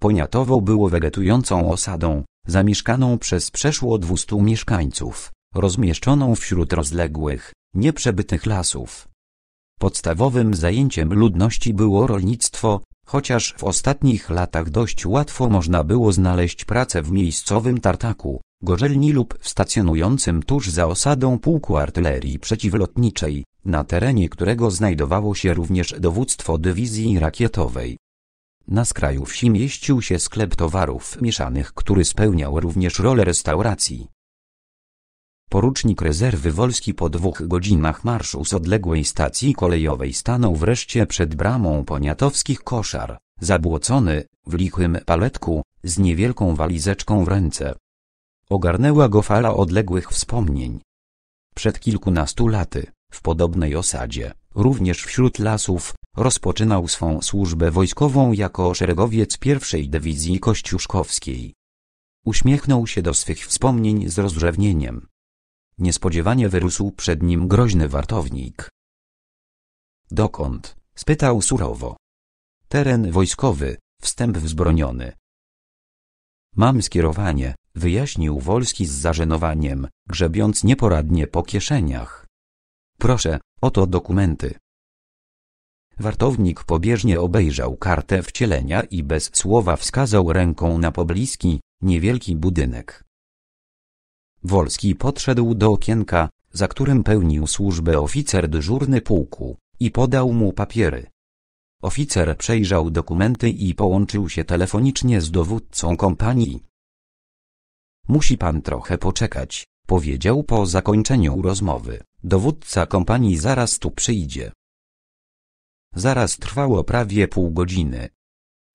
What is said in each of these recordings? Poniatowo było wegetującą osadą, zamieszkaną przez przeszło 200 mieszkańców, rozmieszczoną wśród rozległych, nieprzebytych lasów. Podstawowym zajęciem ludności było rolnictwo, chociaż w ostatnich latach dość łatwo można było znaleźć pracę w miejscowym tartaku, gorzelni lub w stacjonującym tuż za osadą pułku artylerii przeciwlotniczej, na terenie którego znajdowało się również dowództwo dywizji rakietowej. Na skraju wsi mieścił się sklep towarów mieszanych, który spełniał również rolę restauracji. Porucznik rezerwy Wolski po 2 godzinach marszu z odległej stacji kolejowej stanął wreszcie przed bramą poniatowskich koszar, zabłocony, w lichym paletku, z niewielką walizeczką w ręce. Ogarnęła go fala odległych wspomnień. Przed kilkunastu laty, w podobnej osadzie, również wśród lasów, rozpoczynał swą służbę wojskową jako szeregowiec 1. Dywizji Kościuszkowskiej. Uśmiechnął się do swych wspomnień z rozrzewnieniem. Niespodziewanie wyrósł przed nim groźny wartownik. Dokąd? Spytał surowo. Teren wojskowy, wstęp wzbroniony. Mam skierowanie, wyjaśnił Wolski z zażenowaniem, grzebiąc nieporadnie po kieszeniach. Proszę, oto dokumenty. Wartownik pobieżnie obejrzał kartę wcielenia i bez słowa wskazał ręką na pobliski, niewielki budynek. Wolski podszedł do okienka, za którym pełnił służbę oficer dyżurny pułku, i podał mu papiery. Oficer przejrzał dokumenty i połączył się telefonicznie z dowódcą kompanii. Musi pan trochę poczekać, powiedział po zakończeniu rozmowy. Dowódca kompanii zaraz tu przyjdzie. Zaraz trwało prawie pół godziny.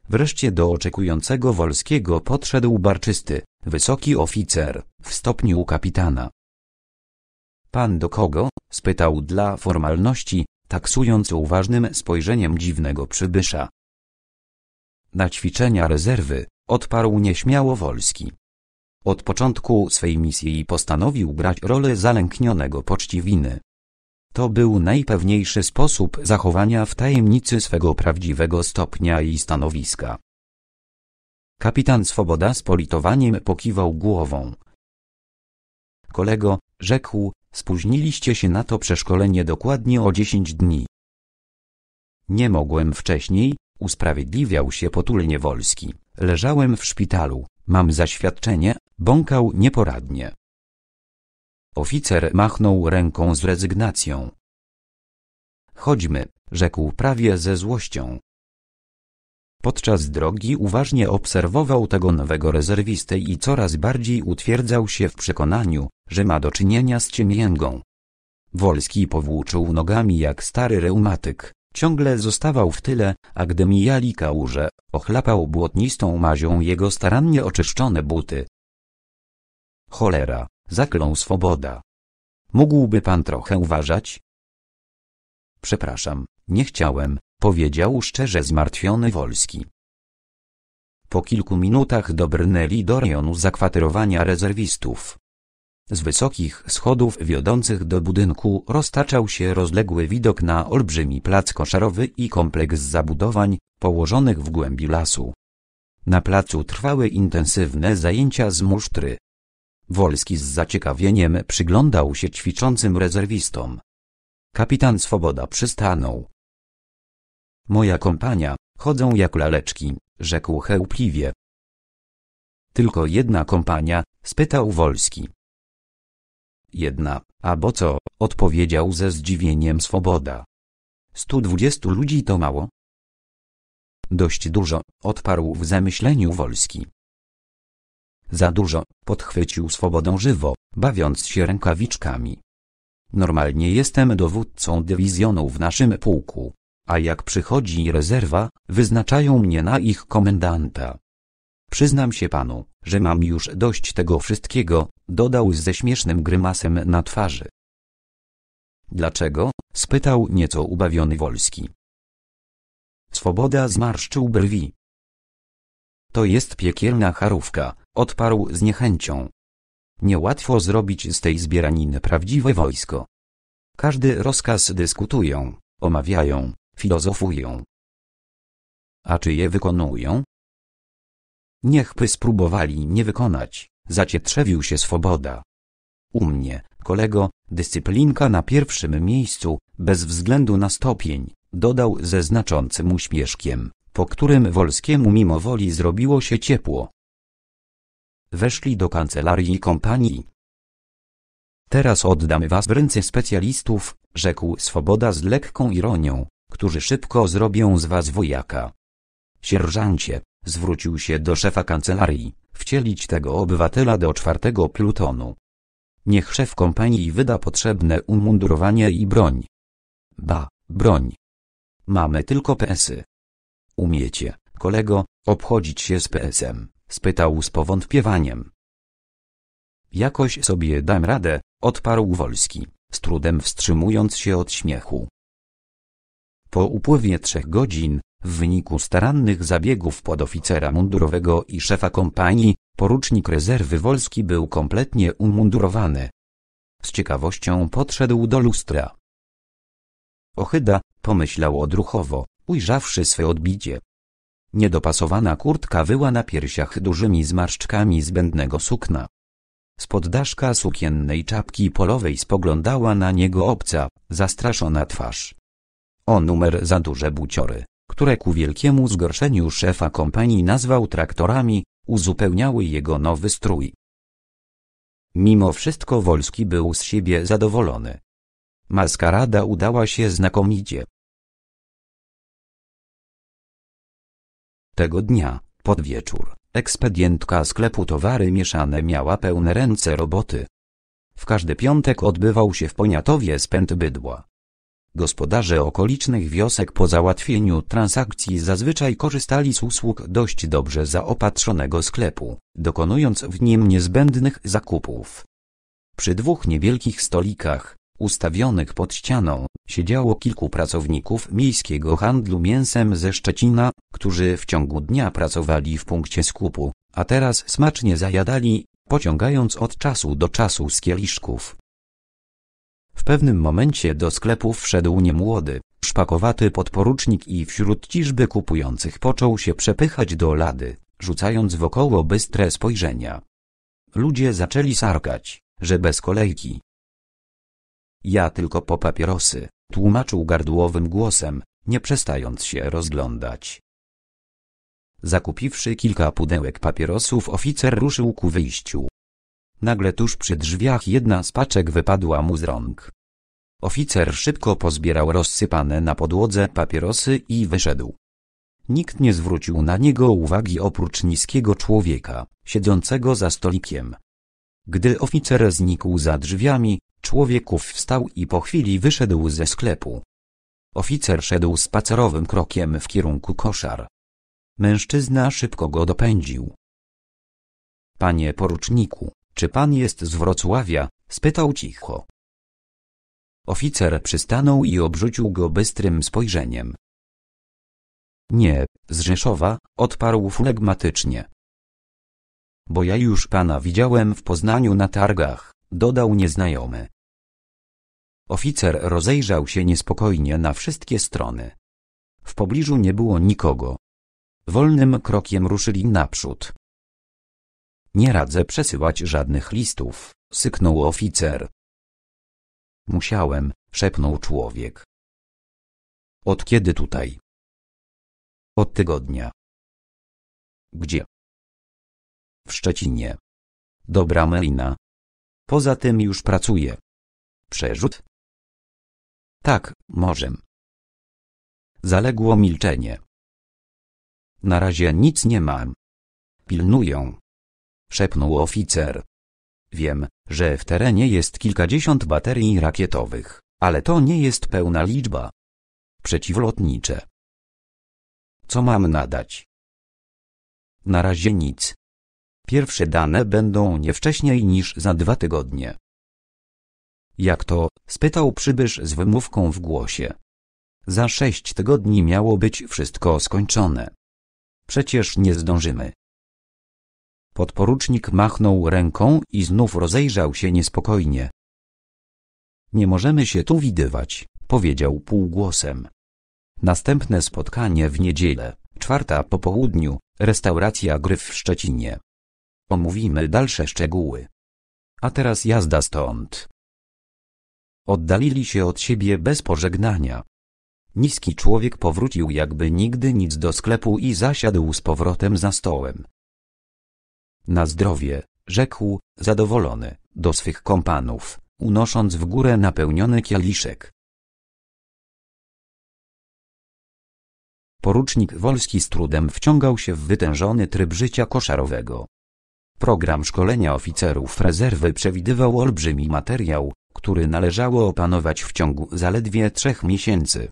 Wreszcie do oczekującego Wolskiego podszedł barczysty, wysoki oficer, w stopniu kapitana. Pan do kogo? Spytał dla formalności, taksując uważnym spojrzeniem dziwnego przybysza. Na ćwiczenia rezerwy, odparł nieśmiało Wolski. Od początku swej misji postanowił grać rolę zalęknionego poczciwiny. To był najpewniejszy sposób zachowania w tajemnicy swego prawdziwego stopnia i stanowiska. Kapitan Swoboda z politowaniem pokiwał głową. Kolego, rzekł, spóźniliście się na to przeszkolenie dokładnie o 10 dni. Nie mogłem wcześniej, usprawiedliwiał się potulnie Wolski. Leżałem w szpitalu, mam zaświadczenie, bąkał nieporadnie. Oficer machnął ręką z rezygnacją. Chodźmy, rzekł prawie ze złością. Podczas drogi uważnie obserwował tego nowego rezerwistę i coraz bardziej utwierdzał się w przekonaniu, że ma do czynienia z ciemięgą. Wolski powłóczył nogami jak stary reumatyk, ciągle zostawał w tyle, a gdy mijali kałuże, ochlapał błotnistą mazią jego starannie oczyszczone buty. Cholera! Zaklął Swoboda. Mógłby pan trochę uważać? Przepraszam, nie chciałem, powiedział szczerze zmartwiony Wolski. Po kilku minutach dobrnęli do rejonu zakwaterowania rezerwistów. Z wysokich schodów wiodących do budynku roztaczał się rozległy widok na olbrzymi plac koszarowy i kompleks zabudowań, położonych w głębi lasu. Na placu trwały intensywne zajęcia z musztry. Wolski z zaciekawieniem przyglądał się ćwiczącym rezerwistom. Kapitan Swoboda przystanął. Moja kompania, chodzą jak laleczki, rzekł chełpliwie. Tylko jedna kompania? Spytał Wolski. Jedna, a bo co? Odpowiedział ze zdziwieniem Swoboda. 120 ludzi to mało? Dość dużo, odparł w zamyśleniu Wolski. Za dużo, podchwycił Swobodą żywo, bawiąc się rękawiczkami. Normalnie jestem dowódcą dywizjonu w naszym pułku, a jak przychodzi rezerwa, wyznaczają mnie na ich komendanta. Przyznam się panu, że mam już dość tego wszystkiego, dodał ze śmiesznym grymasem na twarzy. Dlaczego? Spytał nieco ubawiony Wolski. Swoboda zmarszczył brwi. To jest piekielna charówka, odparł z niechęcią. Niełatwo zrobić z tej zbieraniny prawdziwe wojsko. Każdy rozkaz dyskutują, omawiają, filozofują. A czy je wykonują? Niechby spróbowali mnie wykonać, zacietrzewił się Swoboda. U mnie, kolego, dyscyplinka na pierwszym miejscu, bez względu na stopień, dodał ze znaczącym uśmieszkiem, po którym Wolskiemu mimowoli zrobiło się ciepło. Weszli do kancelarii kompanii. Teraz oddamy was w ręce specjalistów, rzekł Swoboda z lekką ironią, którzy szybko zrobią z was wojaka. Sierżancie, zwrócił się do szefa kancelarii, wcielić tego obywatela do 4. plutonu. Niech szef kompanii wyda potrzebne umundurowanie i broń. Ba, broń. Mamy tylko PS-y. Umiecie, kolego, obchodzić się z PS-em? Spytał z powątpiewaniem. Jakoś sobie dam radę, odparł Wolski, z trudem wstrzymując się od śmiechu. Po upływie 3 godzin, w wyniku starannych zabiegów podoficera mundurowego i szefa kompanii, porucznik rezerwy Wolski był kompletnie umundurowany. Z ciekawością podszedł do lustra. Ohyda, pomyślał odruchowo, ujrzawszy swe odbicie. Niedopasowana kurtka wyła na piersiach dużymi zmarszczkami zbędnego sukna. Spod daszka sukiennej czapki polowej spoglądała na niego obca, zastraszona twarz. O numer za duże buciory, które ku wielkiemu zgorszeniu szefa kompanii nazwał traktorami, uzupełniały jego nowy strój. Mimo wszystko Wolski był z siebie zadowolony. Maskarada udała się znakomicie. Tego dnia, pod wieczór, ekspedientka sklepu Towary Mieszane miała pełne ręce roboty. W każdy piątek odbywał się w Poniatowie spęd bydła. Gospodarze okolicznych wiosek po załatwieniu transakcji zazwyczaj korzystali z usług dość dobrze zaopatrzonego sklepu, dokonując w nim niezbędnych zakupów. Przy 2 niewielkich stolikach, ustawionych pod ścianą, siedziało kilku pracowników miejskiego handlu mięsem ze Szczecina, którzy w ciągu dnia pracowali w punkcie skupu, a teraz smacznie zajadali, pociągając od czasu do czasu z kieliszków. W pewnym momencie do sklepu wszedł niemłody, szpakowaty podporucznik i wśród ciżby kupujących począł się przepychać do lady, rzucając wokoło bystre spojrzenia. Ludzie zaczęli sarkać, że bez kolejki. Ja tylko po papierosy, tłumaczył gardłowym głosem, nie przestając się rozglądać. Zakupiwszy kilka pudełek papierosów, oficer ruszył ku wyjściu. Nagle tuż przy drzwiach jedna z paczek wypadła mu z rąk. Oficer szybko pozbierał rozsypane na podłodze papierosy i wyszedł. Nikt nie zwrócił na niego uwagi oprócz niskiego człowieka, siedzącego za stolikiem. Gdy oficer znikł za drzwiami, człowiek ów wstał i po chwili wyszedł ze sklepu. Oficer szedł spacerowym krokiem w kierunku koszar. Mężczyzna szybko go dopędził. Panie poruczniku, czy pan jest z Wrocławia? Spytał cicho. Oficer przystanął i obrzucił go bystrym spojrzeniem. Nie, z Rzeszowa, odparł flegmatycznie. Bo ja już pana widziałem w Poznaniu na targach, dodał nieznajomy. Oficer rozejrzał się niespokojnie na wszystkie strony. W pobliżu nie było nikogo. Wolnym krokiem ruszyli naprzód. Nie radzę przesyłać żadnych listów, syknął oficer. Musiałem, szepnął człowiek. Od kiedy tutaj? Od tygodnia. Gdzie? W Szczecinie. Dobra melina. Poza tym już pracuję. Przerzut? Tak, możem. Zaległo milczenie. Na razie nic nie mam. Pilnują. Szepnął oficer. Wiem, że w terenie jest kilkadziesiąt baterii rakietowych, ale to nie jest pełna liczba. Przeciwlotnicze. Co mam nadać? Na razie nic. Pierwsze dane będą nie wcześniej niż za 2 tygodnie. Jak to? Spytał przybysz z wymówką w głosie. Za 6 tygodni miało być wszystko skończone. Przecież nie zdążymy. Podporucznik machnął ręką i znów rozejrzał się niespokojnie. Nie możemy się tu widywać, powiedział półgłosem. Następne spotkanie w niedzielę, 4 po południu, Restauracja Gryf w Szczecinie. Omówimy dalsze szczegóły. A teraz jazda stąd. Oddalili się od siebie bez pożegnania. Niski człowiek powrócił jakby nigdy nic do sklepu i zasiadł z powrotem za stołem. Na zdrowie, rzekł, zadowolony, do swych kompanów, unosząc w górę napełniony kieliszek. Porucznik Wolski z trudem wciągał się w wytężony tryb życia koszarowego. Program szkolenia oficerów rezerwy przewidywał olbrzymi materiał, który należało opanować w ciągu zaledwie 3 miesięcy.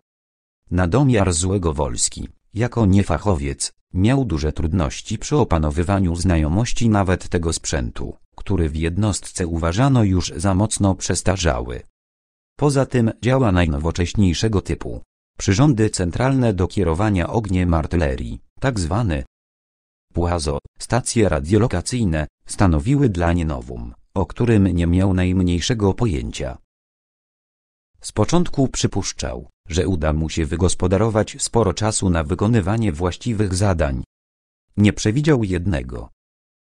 Nadomiar złego Wolski, jako niefachowiec, miał duże trudności przy opanowywaniu znajomości nawet tego sprzętu, który w jednostce uważano już za mocno przestarzały. Poza tym działa najnowocześniejszego typu. Przyrządy centralne do kierowania ogniem artylerii, tzw. płazo, stacje radiolokacyjne, stanowiły dla nie nowum, o którym nie miał najmniejszego pojęcia. Z początku przypuszczał, że uda mu się wygospodarować sporo czasu na wykonywanie właściwych zadań. Nie przewidział jednego.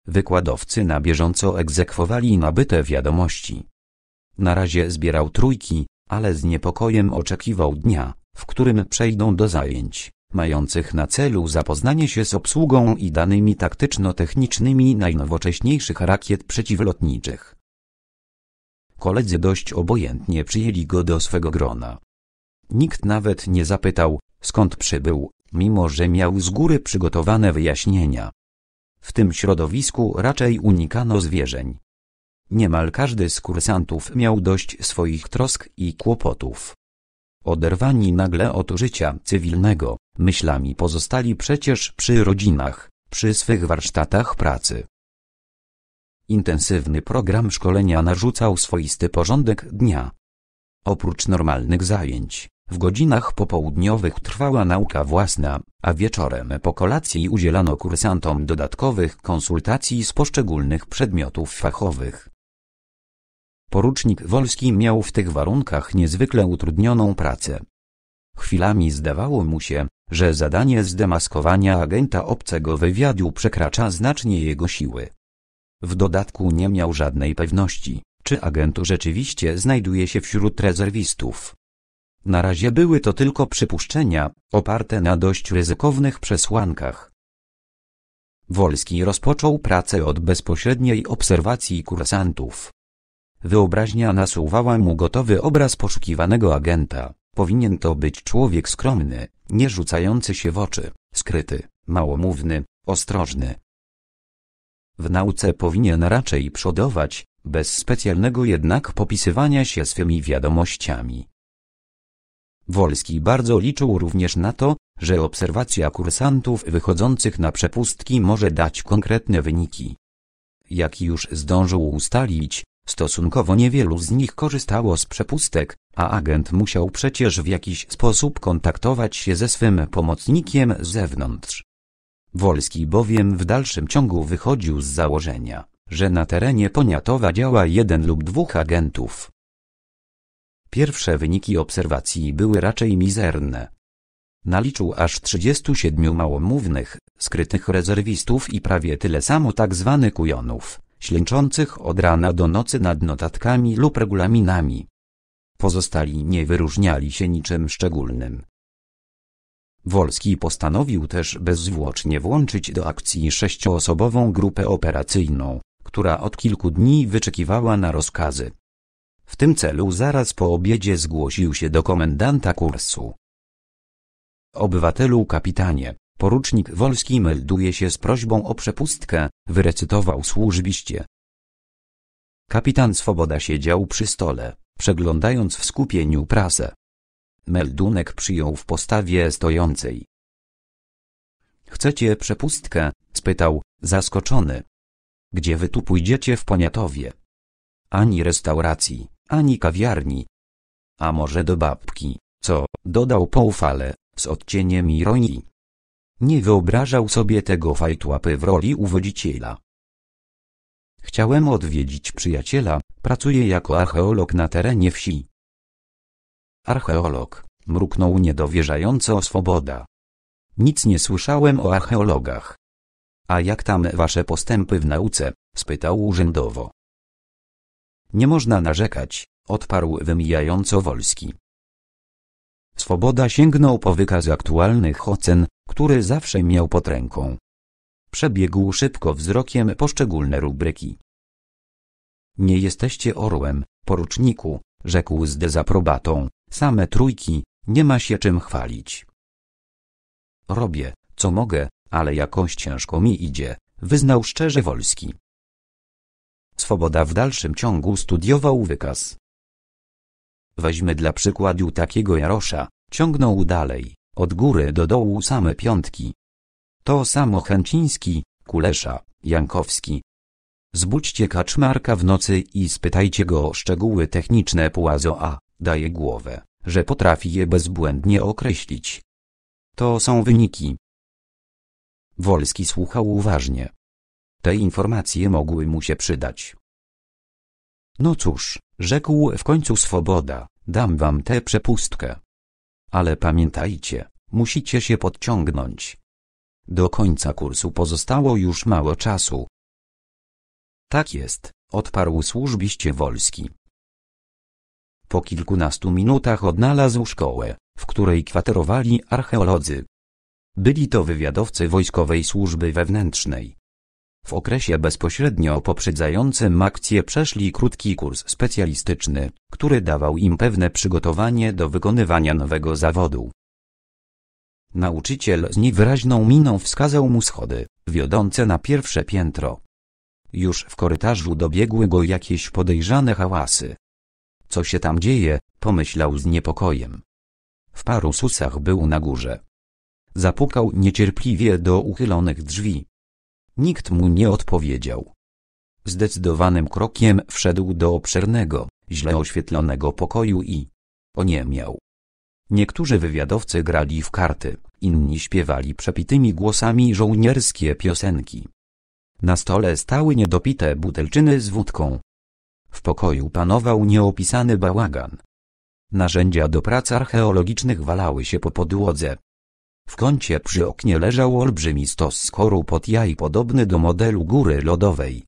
Wykładowcy na bieżąco egzekwowali nabyte wiadomości. Na razie zbierał trójki, ale z niepokojem oczekiwał dnia, w którym przejdą do zajęć, mających na celu zapoznanie się z obsługą i danymi taktyczno-technicznymi najnowocześniejszych rakiet przeciwlotniczych. Koledzy dość obojętnie przyjęli go do swego grona. Nikt nawet nie zapytał, skąd przybył, mimo że miał z góry przygotowane wyjaśnienia. W tym środowisku raczej unikano zwierzeń. Niemal każdy z kursantów miał dość swoich trosk i kłopotów. Oderwani nagle od życia cywilnego, myślami pozostali przecież przy rodzinach, przy swych warsztatach pracy. Intensywny program szkolenia narzucał swoisty porządek dnia. Oprócz normalnych zajęć, w godzinach popołudniowych trwała nauka własna, a wieczorem po kolacji udzielano kursantom dodatkowych konsultacji z poszczególnych przedmiotów fachowych. Porucznik Wolski miał w tych warunkach niezwykle utrudnioną pracę. Chwilami zdawało mu się, że zadanie zdemaskowania agenta obcego wywiadu przekracza znacznie jego siły. W dodatku nie miał żadnej pewności, czy agent rzeczywiście znajduje się wśród rezerwistów. Na razie były to tylko przypuszczenia, oparte na dość ryzykownych przesłankach. Wolski rozpoczął pracę od bezpośredniej obserwacji kursantów. Wyobraźnia nasuwała mu gotowy obraz poszukiwanego agenta. Powinien to być człowiek skromny, nie rzucający się w oczy, skryty, małomówny, ostrożny. W nauce powinien raczej przodować, bez specjalnego jednak popisywania się swymi wiadomościami. Wolski bardzo liczył również na to, że obserwacja kursantów wychodzących na przepustki może dać konkretne wyniki. Jak już zdążył ustalić, stosunkowo niewielu z nich korzystało z przepustek, a agent musiał przecież w jakiś sposób kontaktować się ze swym pomocnikiem z zewnątrz. Wolski bowiem w dalszym ciągu wychodził z założenia, że na terenie Poniatowa działa 1 lub 2 agentów. Pierwsze wyniki obserwacji były raczej mizerne. Naliczył aż 37 małomównych, skrytych rezerwistów i prawie tyle samo tzw. kujonów, ślęczących od rana do nocy nad notatkami lub regulaminami. Pozostali nie wyróżniali się niczym szczególnym. Wolski postanowił też bezzwłocznie włączyć do akcji 6-osobową grupę operacyjną, która od kilku dni wyczekiwała na rozkazy. W tym celu zaraz po obiedzie zgłosił się do komendanta kursu. Obywatelu kapitanie, porucznik Wolski melduje się z prośbą o przepustkę, wyrecytował służbiście. Kapitan Swoboda siedział przy stole, przeglądając w skupieniu prasę. Meldunek przyjął w postawie stojącej. Chcecie przepustkę? Spytał, zaskoczony. Gdzie wy tu pójdziecie w Poniatowie? Ani restauracji, ani kawiarni. A może do babki, co? Dodał poufale, z odcieniem ironii. Nie wyobrażał sobie tego fajtłapy w roli uwodziciela. Chciałem odwiedzić przyjaciela, pracuje jako archeolog na terenie wsi. Archeolog, mruknął niedowierzająco Swoboda. Nic nie słyszałem o archeologach. A jak tam wasze postępy w nauce? Spytał urzędowo. Nie można narzekać, odparł wymijająco Wolski. Swoboda sięgnął po wykaz aktualnych ocen, który zawsze miał pod ręką. Przebiegł szybko wzrokiem poszczególne rubryki. Nie jesteście orłem, poruczniku, rzekł z dezaprobatą, same trójki, nie ma się czym chwalić. Robię, co mogę, ale jakoś ciężko mi idzie, wyznał szczerze Wolski. Swoboda w dalszym ciągu studiował wykaz. Weźmy dla przykładu takiego Jarosza, ciągnął dalej, od góry do dołu same piątki. To samo Chęciński, Kulesza, Jankowski. Zbudźcie Kaczmarka w nocy i spytajcie go o szczegóły techniczne Puazo, a daje głowę, że potrafi je bezbłędnie określić. To są wyniki. Wolski słuchał uważnie. Te informacje mogły mu się przydać. No cóż, rzekł w końcu Swoboda, dam wam tę przepustkę. Ale pamiętajcie, musicie się podciągnąć. Do końca kursu pozostało już mało czasu. Tak jest, odparł służbiście Wolski. Po kilkunastu minutach odnalazł szkołę, w której kwaterowali archeolodzy. Byli to wywiadowcy Wojskowej Służby Wewnętrznej. W okresie bezpośrednio poprzedzającym akcję przeszli krótki kurs specjalistyczny, który dawał im pewne przygotowanie do wykonywania nowego zawodu. Nauczyciel z niewyraźną miną wskazał mu schody, wiodące na pierwsze piętro. Już w korytarzu dobiegły go jakieś podejrzane hałasy. Co się tam dzieje? Pomyślał z niepokojem. W paru susach był na górze. Zapukał niecierpliwie do uchylonych drzwi. Nikt mu nie odpowiedział. Zdecydowanym krokiem wszedł do obszernego, źle oświetlonego pokoju i oniemiał. Niektórzy wywiadowcy grali w karty, inni śpiewali przepitymi głosami żołnierskie piosenki. Na stole stały niedopite butelczyny z wódką. W pokoju panował nieopisany bałagan. Narzędzia do prac archeologicznych walały się po podłodze. W kącie przy oknie leżał olbrzymi stos skorup jaj podobny do modelu góry lodowej.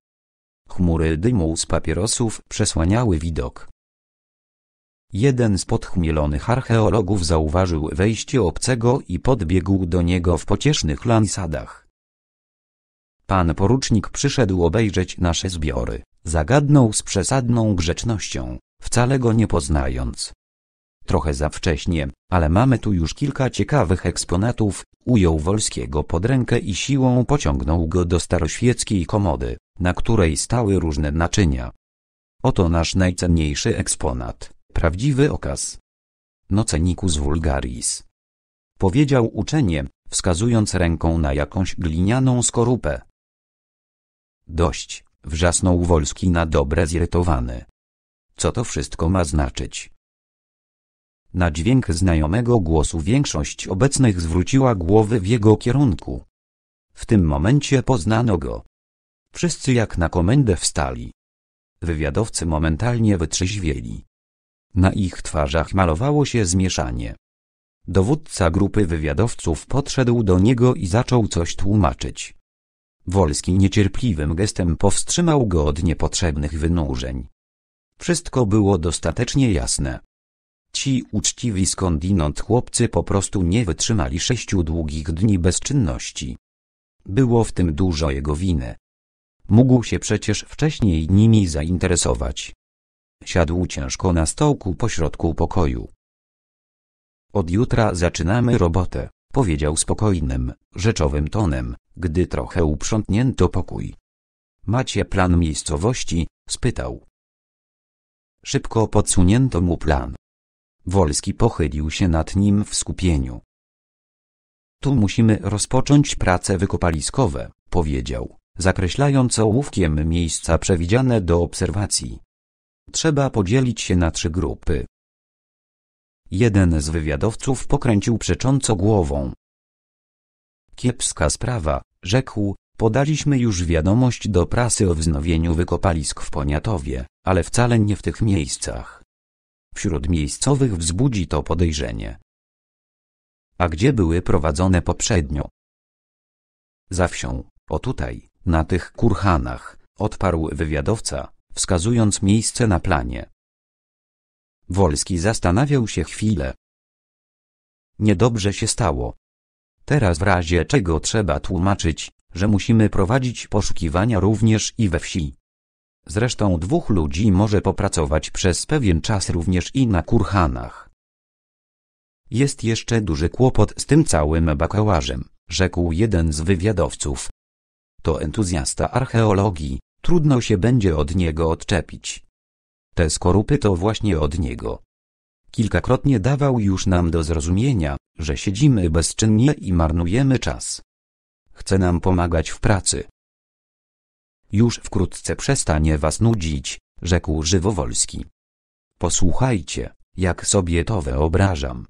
Chmury dymu z papierosów przesłaniały widok. Jeden z podchmielonych archeologów zauważył wejście obcego i podbiegł do niego w pociesznych lansadach. Pan porucznik przyszedł obejrzeć nasze zbiory, zagadnął z przesadną grzecznością, wcale go nie poznając. Trochę za wcześnie, ale mamy tu już kilka ciekawych eksponatów, ujął Wolskiego pod rękę i siłą pociągnął go do staroświeckiej komody, na której stały różne naczynia. Oto nasz najcenniejszy eksponat, prawdziwy okaz. Nocenicus vulgaris. Powiedział uczenie, wskazując ręką na jakąś glinianą skorupę. Dość, wrzasnął Wolski na dobre zirytowany. Co to wszystko ma znaczyć? Na dźwięk znajomego głosu większość obecnych zwróciła głowy w jego kierunku. W tym momencie poznano go. Wszyscy jak na komendę wstali. Wywiadowcy momentalnie wytrzeźwieli. Na ich twarzach malowało się zmieszanie. Dowódca grupy wywiadowców podszedł do niego i zaczął coś tłumaczyć. Wolski niecierpliwym gestem powstrzymał go od niepotrzebnych wynurzeń. Wszystko było dostatecznie jasne. Ci uczciwi skądinąd chłopcy po prostu nie wytrzymali 6 długich dni bezczynności. Było w tym dużo jego winy. Mógł się przecież wcześniej nimi zainteresować. Siadł ciężko na stołku pośrodku pokoju. Od jutra zaczynamy robotę, powiedział spokojnym, rzeczowym tonem, gdy trochę uprzątnięto pokój. Macie plan miejscowości? Spytał. Szybko podsunięto mu plan. Wolski pochylił się nad nim w skupieniu. Tu musimy rozpocząć prace wykopaliskowe, powiedział, zakreślając ołówkiem miejsca przewidziane do obserwacji. Trzeba podzielić się na 3 grupy. Jeden z wywiadowców pokręcił przecząco głową. Kiepska sprawa, rzekł, podaliśmy już wiadomość do prasy o wznowieniu wykopalisk w Poniatowie, ale wcale nie w tych miejscach. Wśród miejscowych wzbudzi to podejrzenie. A gdzie były prowadzone poprzednio? Za wsią, O tutaj, na tych kurhanach, odparł wywiadowca, wskazując miejsce na planie. Wolski zastanawiał się chwilę. Niedobrze się stało. Teraz w razie czego trzeba tłumaczyć, że musimy prowadzić poszukiwania również i we wsi. Zresztą dwóch ludzi może popracować przez pewien czas również i na kurhanach. Jest jeszcze duży kłopot z tym całym bakałarzem, rzekł jeden z wywiadowców. To entuzjasta archeologii, trudno się będzie od niego odczepić. Te skorupy to właśnie od niego. Kilkakrotnie dawał już nam do zrozumienia, że siedzimy bezczynnie i marnujemy czas. Chce nam pomagać w pracy. Już wkrótce przestanie was nudzić, rzekł żywo Wolski. Posłuchajcie, jak sobie to wyobrażam.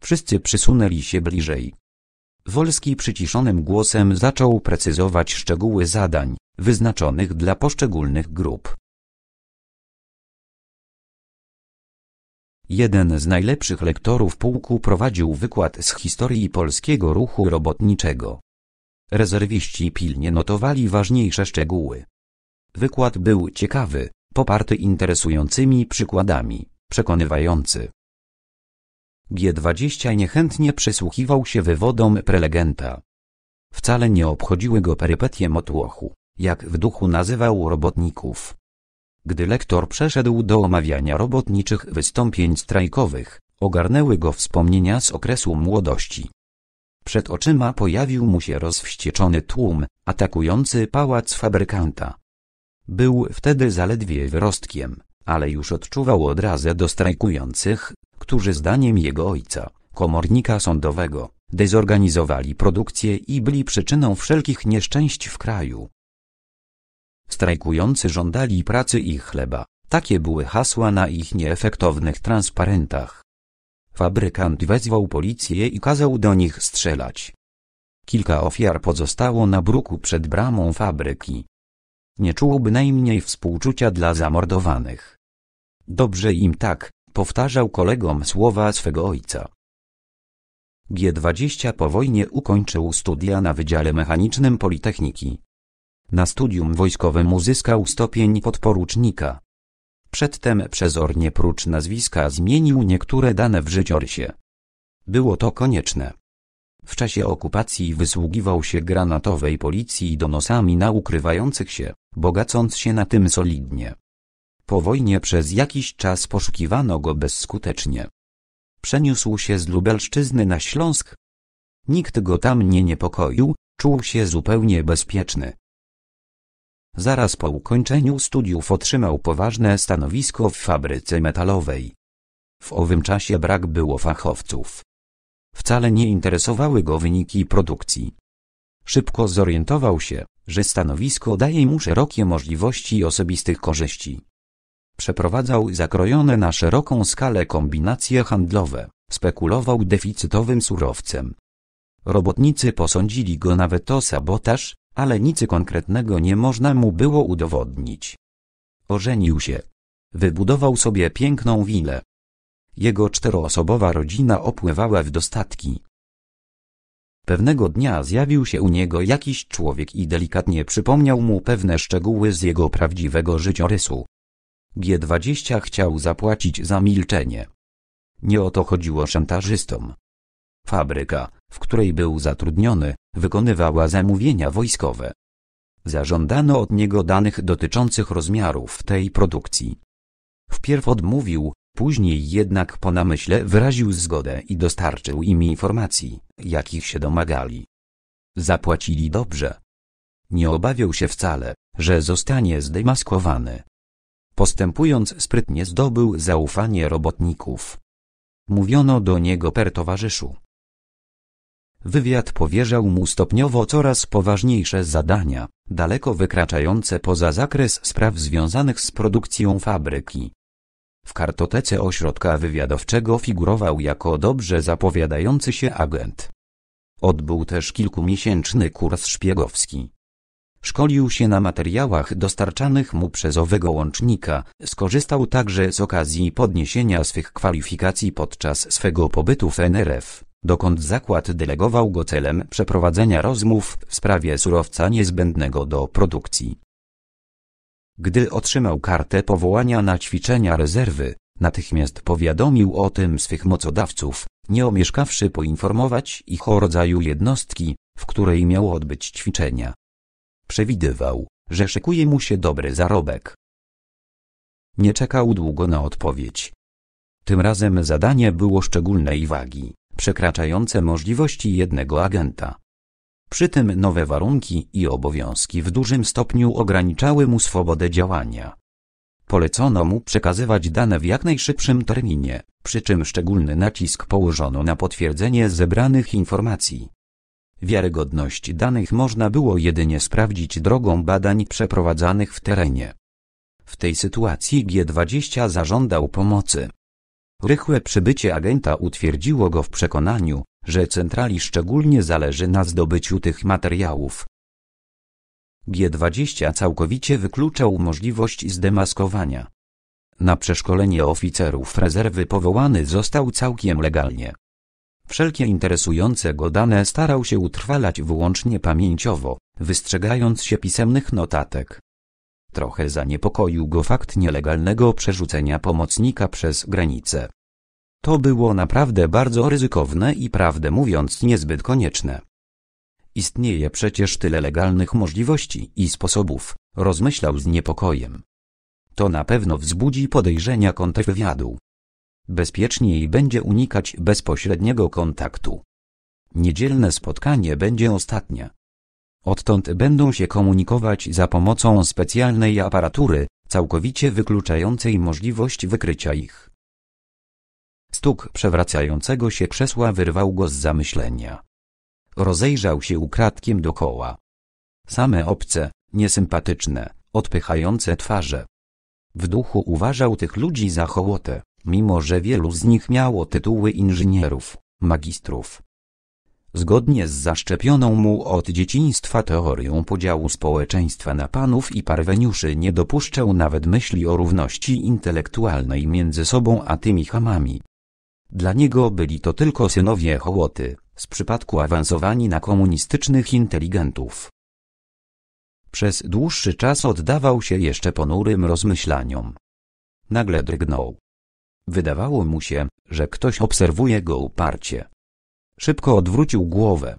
Wszyscy przysunęli się bliżej. Wolski przyciszonym głosem zaczął precyzować szczegóły zadań, wyznaczonych dla poszczególnych grup. Jeden z najlepszych lektorów pułku prowadził wykład z historii polskiego ruchu robotniczego. Rezerwiści pilnie notowali ważniejsze szczegóły. Wykład był ciekawy, poparty interesującymi przykładami, przekonywający. G20 niechętnie przysłuchiwał się wywodom prelegenta. Wcale nie obchodziły go perypetie motłochu, jak w duchu nazywał robotników. Gdy lektor przeszedł do omawiania robotniczych wystąpień strajkowych, ogarnęły go wspomnienia z okresu młodości. Przed oczyma pojawił mu się rozwścieczony tłum, atakujący pałac fabrykanta. Był wtedy zaledwie wyrostkiem, ale już odczuwał odrazę do strajkujących, którzy zdaniem jego ojca, komornika sądowego, dezorganizowali produkcję i byli przyczyną wszelkich nieszczęść w kraju. Strajkujący żądali pracy i chleba, takie były hasła na ich nieefektownych transparentach. Fabrykant wezwał policję i kazał do nich strzelać. Kilka ofiar pozostało na bruku przed bramą fabryki. Nie czuł bynajmniej współczucia dla zamordowanych. Dobrze im tak, powtarzał kolegom słowa swego ojca. G20 po wojnie ukończył studia na Wydziale Mechanicznym Politechniki. Na studium wojskowym uzyskał stopień podporucznika. Przedtem przezornie prócz nazwiska zmienił niektóre dane w życiorysie. Było to konieczne. W czasie okupacji wysługiwał się granatowej policji donosami na ukrywających się, bogacąc się na tym solidnie. Po wojnie przez jakiś czas poszukiwano go bezskutecznie. Przeniósł się z Lubelszczyzny na Śląsk. Nikt go tam nie niepokoił, czuł się zupełnie bezpieczny. Zaraz po ukończeniu studiów otrzymał poważne stanowisko w fabryce metalowej. W owym czasie brak było fachowców. Wcale nie interesowały go wyniki produkcji. Szybko zorientował się, że stanowisko daje mu szerokie możliwości osobistych korzyści. Przeprowadzał zakrojone na szeroką skalę kombinacje handlowe, spekulował deficytowym surowcem. Robotnicy posądzili go nawet o sabotaż, ale nic konkretnego nie można mu było udowodnić. Ożenił się. Wybudował sobie piękną willę. Jego czteroosobowa rodzina opływała w dostatki. Pewnego dnia zjawił się u niego jakiś człowiek i delikatnie przypomniał mu pewne szczegóły z jego prawdziwego życiorysu. G20 chciał zapłacić za milczenie. Nie o to chodziło szantażystom. Fabryka, w której był zatrudniony, wykonywała zamówienia wojskowe. Zażądano od niego danych dotyczących rozmiarów tej produkcji. Wpierw odmówił, później jednak po namyśle wyraził zgodę i dostarczył im informacji, jakich się domagali. Zapłacili dobrze. Nie obawiał się wcale, że zostanie zdemaskowany. Postępując sprytnie zdobył zaufanie robotników. Mówiono do niego per towarzyszu. Wywiad powierzał mu stopniowo coraz poważniejsze zadania, daleko wykraczające poza zakres spraw związanych z produkcją fabryki. W kartotece ośrodka wywiadowczego figurował jako dobrze zapowiadający się agent. Odbył też kilkumiesięczny kurs szpiegowski. Szkolił się na materiałach dostarczanych mu przez owego łącznika, skorzystał także z okazji podniesienia swych kwalifikacji podczas swego pobytu w NRF. dokąd zakład delegował go celem przeprowadzenia rozmów w sprawie surowca niezbędnego do produkcji. Gdy otrzymał kartę powołania na ćwiczenia rezerwy, natychmiast powiadomił o tym swych mocodawców, nie omieszkawszy poinformować ich o rodzaju jednostki, w której miało odbyć ćwiczenia. Przewidywał, że szykuje mu się dobry zarobek. Nie czekał długo na odpowiedź. Tym razem zadanie było szczególnej wagi, przekraczające możliwości jednego agenta. Przy tym nowe warunki i obowiązki w dużym stopniu ograniczały mu swobodę działania. Polecono mu przekazywać dane w jak najszybszym terminie, przy czym szczególny nacisk położono na potwierdzenie zebranych informacji. Wiarygodność danych można było jedynie sprawdzić drogą badań przeprowadzanych w terenie. W tej sytuacji G20 zażądał pomocy. Rychłe przybycie agenta utwierdziło go w przekonaniu, że centrali szczególnie zależy na zdobyciu tych materiałów. G20 całkowicie wykluczał możliwość zdemaskowania. Na przeszkolenie oficerów rezerwy powołany został całkiem legalnie. Wszelkie interesujące go dane starał się utrwalać wyłącznie pamięciowo, wystrzegając się pisemnych notatek. Trochę zaniepokoił go fakt nielegalnego przerzucenia pomocnika przez granicę. To było naprawdę bardzo ryzykowne i prawdę mówiąc niezbyt konieczne. Istnieje przecież tyle legalnych możliwości i sposobów, rozmyślał z niepokojem. To na pewno wzbudzi podejrzenia kontrwywiadu. Bezpieczniej będzie unikać bezpośredniego kontaktu. Niedzielne spotkanie będzie ostatnie. Odtąd będą się komunikować za pomocą specjalnej aparatury, całkowicie wykluczającej możliwość wykrycia ich. Stuk przewracającego się krzesła wyrwał go z zamyślenia. Rozejrzał się ukradkiem dokoła. Same obce, niesympatyczne, odpychające twarze. W duchu uważał tych ludzi za hołotę, mimo że wielu z nich miało tytuły inżynierów, magistrów. Zgodnie z zaszczepioną mu od dzieciństwa teorią podziału społeczeństwa na panów i parweniuszy nie dopuszczał nawet myśli o równości intelektualnej między sobą a tymi chamami. Dla niego byli to tylko synowie hołoty, z przypadku awansowani na komunistycznych inteligentów. Przez dłuższy czas oddawał się jeszcze ponurym rozmyślaniom. Nagle drgnął. Wydawało mu się, że ktoś obserwuje go uparcie. Szybko odwrócił głowę.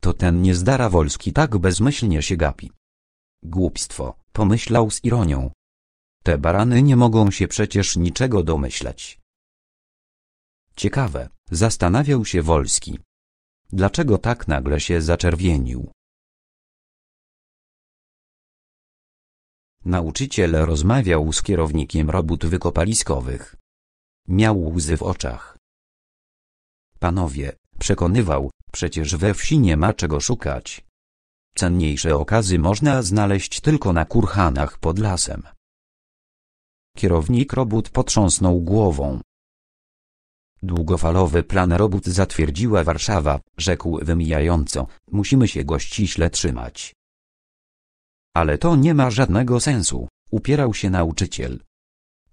To ten niezdara Wolski tak bezmyślnie się gapi. Głupstwo, pomyślał z ironią. Te barany nie mogą się przecież niczego domyślać. Ciekawe, zastanawiał się Wolski. Dlaczego tak nagle się zaczerwienił? Nauczyciel rozmawiał z kierownikiem robót wykopaliskowych. Miał łzy w oczach. Panowie, przekonywał, przecież we wsi nie ma czego szukać. Cenniejsze okazy można znaleźć tylko na kurhanach pod lasem. Kierownik robót potrząsnął głową. Długofalowy plan robót zatwierdziła Warszawa, rzekł wymijająco, musimy się go ściśle trzymać. Ale to nie ma żadnego sensu, upierał się nauczyciel.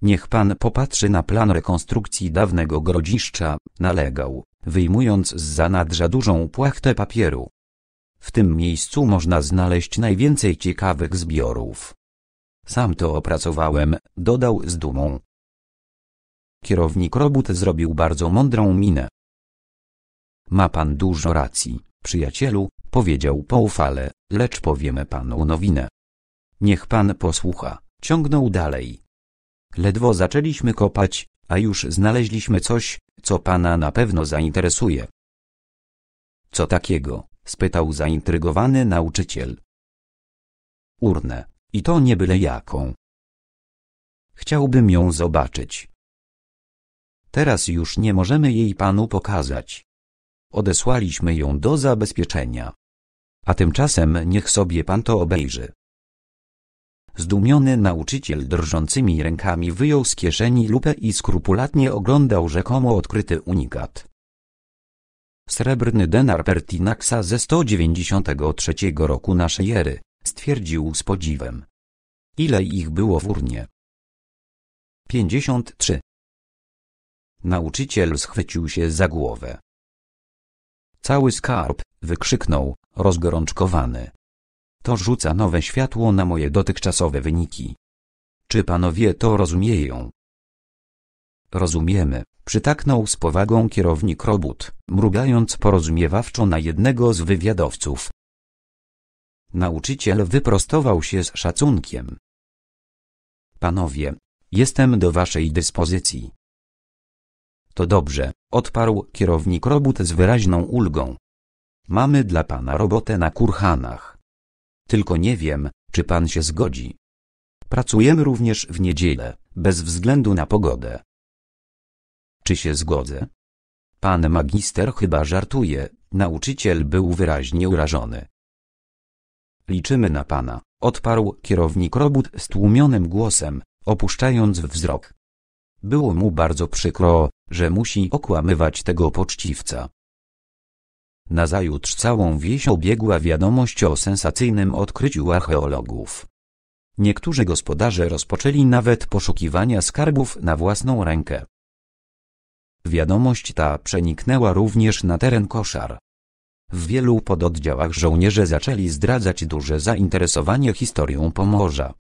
Niech pan popatrzy na plan rekonstrukcji dawnego Grodziszcza, nalegał, wyjmując z zanadrza dużą płachtę papieru. W tym miejscu można znaleźć najwięcej ciekawych zbiorów. Sam to opracowałem, dodał z dumą. Kierownik robót zrobił bardzo mądrą minę. Ma pan dużo racji, przyjacielu, powiedział po ufale, lecz powiemy panu nowinę. Niech pan posłucha, ciągnął dalej. Ledwo zaczęliśmy kopać, a już znaleźliśmy coś, co pana na pewno zainteresuje. Co takiego? Spytał zaintrygowany nauczyciel. Urnę, i to nie byle jaką. Chciałbym ją zobaczyć. Teraz już nie możemy jej panu pokazać. Odesłaliśmy ją do zabezpieczenia. A tymczasem niech sobie pan to obejrzy. Zdumiony nauczyciel drżącymi rękami wyjął z kieszeni lupę i skrupulatnie oglądał rzekomo odkryty unikat. Srebrny denar Pertinaksa ze 193 roku naszej ery, stwierdził z podziwem. Ile ich było w urnie? 53. Nauczyciel schwycił się za głowę. Cały skarb, wykrzyknął, rozgorączkowany. To rzuca nowe światło na moje dotychczasowe wyniki. Czy panowie to rozumieją? Rozumiemy, przytaknął z powagą kierownik robót, mrugając porozumiewawczo na jednego z wywiadowców. Nauczyciel wyprostował się z szacunkiem. Panowie, jestem do waszej dyspozycji. To dobrze, odparł kierownik robót z wyraźną ulgą. Mamy dla pana robotę na kurhanach. Tylko nie wiem, czy pan się zgodzi. Pracujemy również w niedzielę, bez względu na pogodę. Czy się zgodzę? Pan magister chyba żartuje, nauczyciel był wyraźnie urażony. Liczymy na pana, odparł kierownik robót stłumionym głosem, opuszczając wzrok. Było mu bardzo przykro, że musi okłamywać tego poczciwca. Nazajutrz całą wieś obiegła wiadomość o sensacyjnym odkryciu archeologów. Niektórzy gospodarze rozpoczęli nawet poszukiwania skarbów na własną rękę. Wiadomość ta przeniknęła również na teren koszar. W wielu pododdziałach żołnierze zaczęli zdradzać duże zainteresowanie historią Pomorza.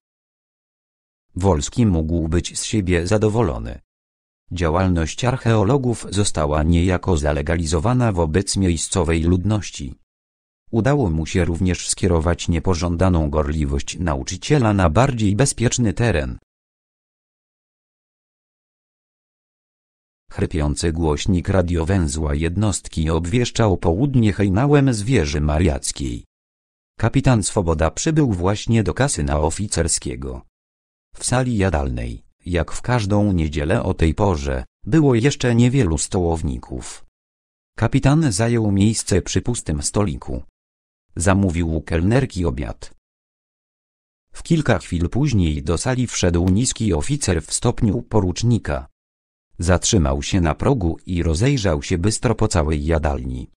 Wolski mógł być z siebie zadowolony. Działalność archeologów została niejako zalegalizowana wobec miejscowej ludności. Udało mu się również skierować niepożądaną gorliwość nauczyciela na bardziej bezpieczny teren. Chrypiący głośnik radiowęzła jednostki obwieszczał południe hejnałem z wieży mariackiej. Kapitan Swoboda przybył właśnie do kasyna oficerskiego. W sali jadalnej, jak w każdą niedzielę o tej porze, było jeszcze niewielu stołowników. Kapitan zajął miejsce przy pustym stoliku. Zamówił u kelnerki obiad. W kilka chwil później do sali wszedł niski oficer w stopniu porucznika. Zatrzymał się na progu i rozejrzał się bystro po całej jadalni.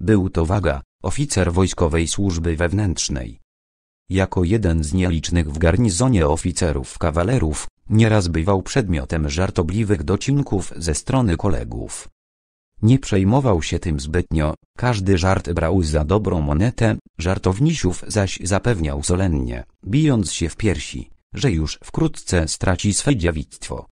Był to Waga, oficer Wojskowej Służby Wewnętrznej. Jako jeden z nielicznych w garnizonie oficerów kawalerów, nieraz bywał przedmiotem żartobliwych docinków ze strony kolegów. Nie przejmował się tym zbytnio, każdy żart brał za dobrą monetę, żartownisiów zaś zapewniał solennie, bijąc się w piersi, że już wkrótce straci swe dziewictwo.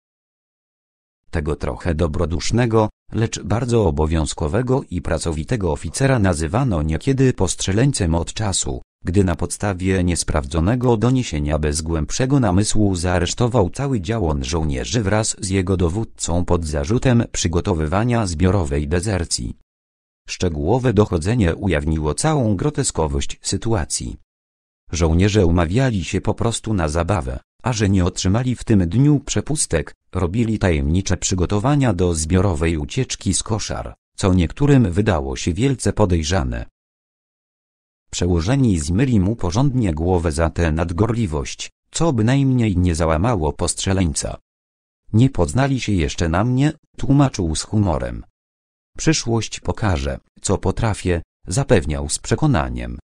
Tego trochę dobrodusznego, lecz bardzo obowiązkowego i pracowitego oficera nazywano niekiedy postrzeleńcem od czasu, gdy na podstawie niesprawdzonego doniesienia bez głębszego namysłu zaaresztował cały dział żołnierzy wraz z jego dowódcą pod zarzutem przygotowywania zbiorowej dezercji. Szczegółowe dochodzenie ujawniło całą groteskowość sytuacji. Żołnierze umawiali się po prostu na zabawę, a że nie otrzymali w tym dniu przepustek, robili tajemnicze przygotowania do zbiorowej ucieczki z koszar, co niektórym wydało się wielce podejrzane. Przełożeni zmyli mu porządnie głowę za tę nadgorliwość, co bynajmniej nie załamało postrzeleńca. Nie poznali się jeszcze na mnie, tłumaczył z humorem. Przyszłość pokaże, co potrafię, zapewniał z przekonaniem.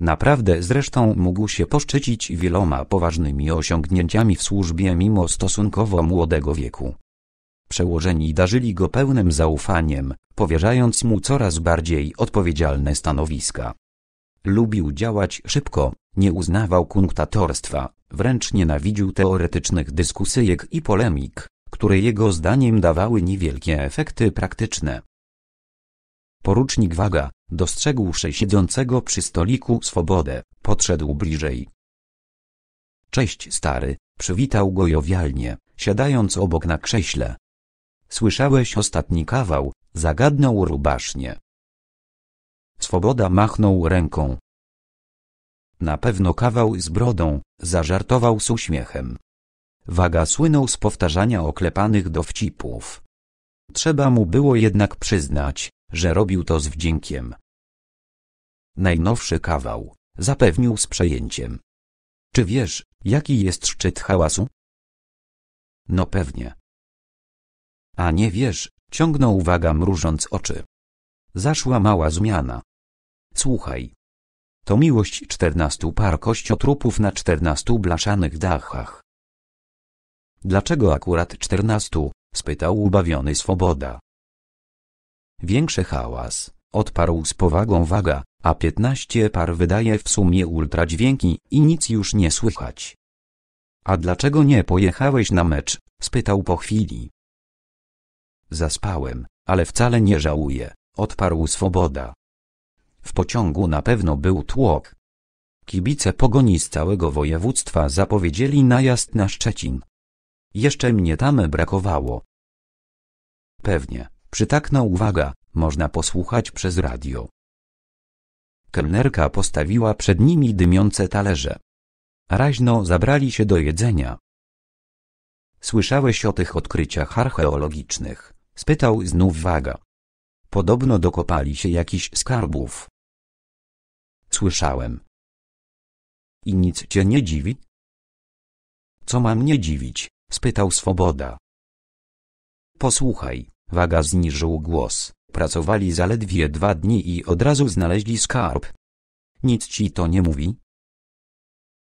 Naprawdę zresztą mógł się poszczycić wieloma poważnymi osiągnięciami w służbie mimo stosunkowo młodego wieku. Przełożeni darzyli go pełnym zaufaniem, powierzając mu coraz bardziej odpowiedzialne stanowiska. Lubił działać szybko, nie uznawał kunktatorstwa, wręcz nienawidził teoretycznych dyskusyjek i polemik, które jego zdaniem dawały niewielkie efekty praktyczne. Porucznik Waga, dostrzegłszy siedzącego przy stoliku Swobodę, podszedł bliżej. Cześć stary, przywitał go jowialnie, siadając obok na krześle. Słyszałeś ostatni kawał, zagadnął rubasznie. Swoboda machnął ręką. Na pewno kawał z brodą, zażartował z uśmiechem. Waga słynął z powtarzania oklepanych dowcipów. Trzeba mu było jednak przyznać, że robił to z wdziękiem. Najnowszy kawał, zapewnił z przejęciem. Czy wiesz, jaki jest szczyt hałasu? No pewnie. A nie wiesz, ciągnął Waga mrużąc oczy. Zaszła mała zmiana. Słuchaj. To miłość 14 par kościotrupów na 14 blaszanych dachach. Dlaczego akurat 14? Spytał ubawiony Swoboda. większy hałas, odparł z powagą Waga, a 15 par wydaje w sumie ultradźwięki i nic już nie słychać. A dlaczego nie pojechałeś na mecz? Spytał po chwili. Zaspałem, ale wcale nie żałuję, odparł Swoboda. W pociągu na pewno był tłok. Kibice Pogoni z całego województwa zapowiedzieli najazd na Szczecin. Jeszcze mnie tam brakowało. Pewnie, przytaknął Waga, można posłuchać przez radio. Kelnerka postawiła przed nimi dymiące talerze. Raźno zabrali się do jedzenia. Słyszałeś o tych odkryciach archeologicznych? Spytał znów Waga. Podobno dokopali się jakichś skarbów. Słyszałem. I nic cię nie dziwi? Co ma mnie dziwić? Spytał Swoboda. Posłuchaj, Waga zniżył głos. Pracowali zaledwie 2 dni i od razu znaleźli skarb. Nic ci to nie mówi?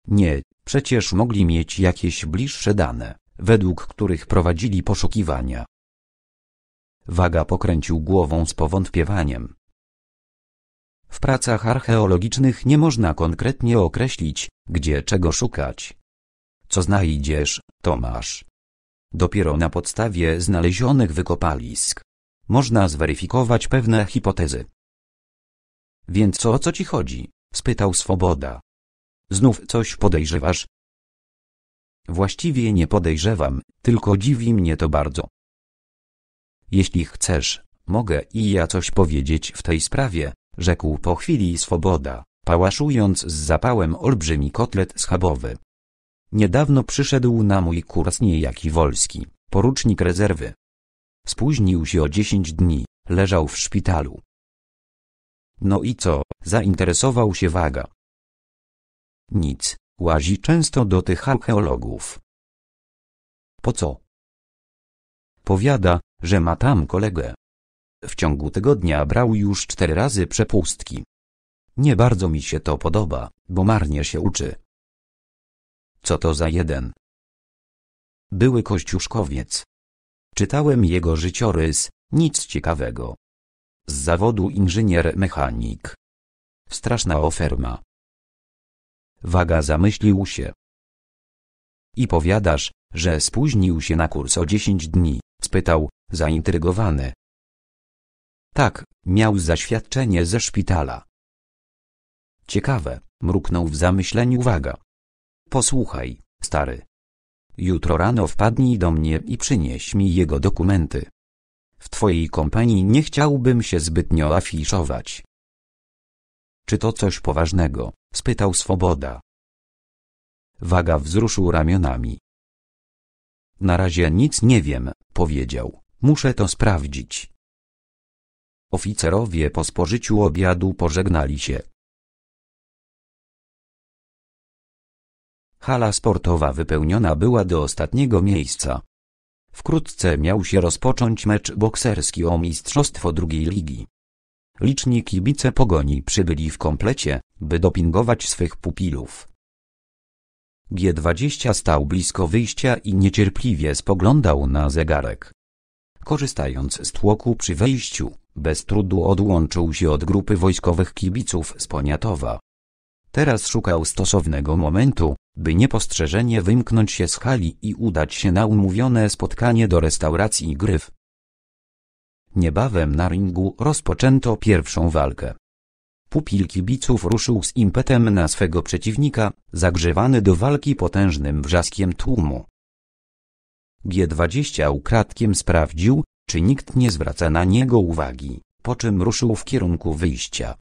Nie, przecież mogli mieć jakieś bliższe dane, według których prowadzili poszukiwania. Waga pokręcił głową z powątpiewaniem. W pracach archeologicznych nie można konkretnie określić, gdzie czego szukać. Co znajdziesz, to masz. Dopiero na podstawie znalezionych wykopalisk można zweryfikować pewne hipotezy. Więc o co ci chodzi? Spytał Swoboda. Znów coś podejrzewasz? Właściwie nie podejrzewam, tylko dziwi mnie to bardzo. Jeśli chcesz, mogę i ja coś powiedzieć w tej sprawie, rzekł po chwili Swoboda, pałaszując z zapałem olbrzymi kotlet schabowy. Niedawno przyszedł na mój kurs niejaki Wolski, porucznik rezerwy. Spóźnił się o 10 dni, leżał w szpitalu. No i co? Zainteresował się Waga. Nic, łazi często do tych archeologów. Po co? Powiada, że ma tam kolegę. W ciągu tygodnia brał już 4 razy przepustki. Nie bardzo mi się to podoba, bo marnie się uczy. Co to za jeden? Były kościuszkowiec. Czytałem jego życiorys, nic ciekawego. Z zawodu inżynier mechanik. Straszna oferma. Waga zamyślił się. I powiadasz, że spóźnił się na kurs o 10 dni? Spytał, zaintrygowany. Tak, miał zaświadczenie ze szpitala. Ciekawe, mruknął w zamyśleniu Waga. Posłuchaj, stary. Jutro rano wpadnij do mnie i przynieś mi jego dokumenty. W twojej kompanii nie chciałbym się zbytnio afiszować. Czy to coś poważnego? Spytał Swoboda. Waga wzruszył ramionami. Na razie nic nie wiem, powiedział. Muszę to sprawdzić. Oficerowie po spożyciu obiadu pożegnali się. Hala sportowa wypełniona była do ostatniego miejsca. Wkrótce miał się rozpocząć mecz bokserski o mistrzostwo II ligi. Liczni kibice Pogoni przybyli w komplecie, by dopingować swych pupilów. G20 stał blisko wyjścia i niecierpliwie spoglądał na zegarek. Korzystając z tłoku przy wejściu, bez trudu odłączył się od grupy wojskowych kibiców z Poniatowa. Teraz szukał stosownego momentu, by niepostrzeżenie wymknąć się z hali i udać się na umówione spotkanie do restauracji Gryf. Niebawem na ringu rozpoczęto pierwszą walkę. Pupil kibiców ruszył z impetem na swego przeciwnika, zagrzewany do walki potężnym wrzaskiem tłumu. G20 ukradkiem sprawdził, czy nikt nie zwraca na niego uwagi, po czym ruszył w kierunku wyjścia.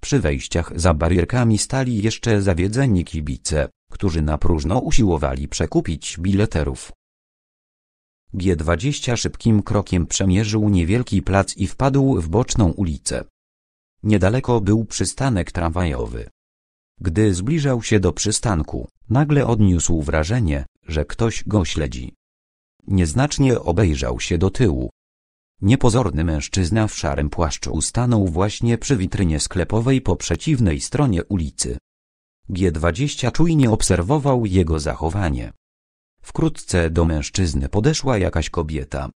Przy wejściach za barierkami stali jeszcze zawiedzeni kibice, którzy na próżno usiłowali przekupić bileterów. G20 szybkim krokiem przemierzył niewielki plac i wpadł w boczną ulicę. Niedaleko był przystanek tramwajowy. Gdy zbliżał się do przystanku, nagle odniósł wrażenie, że ktoś go śledzi. Nieznacznie obejrzał się do tyłu. Niepozorny mężczyzna w szarym płaszczu stanął właśnie przy witrynie sklepowej po przeciwnej stronie ulicy. G20 czujnie obserwował jego zachowanie. Wkrótce do mężczyzny podeszła jakaś kobieta.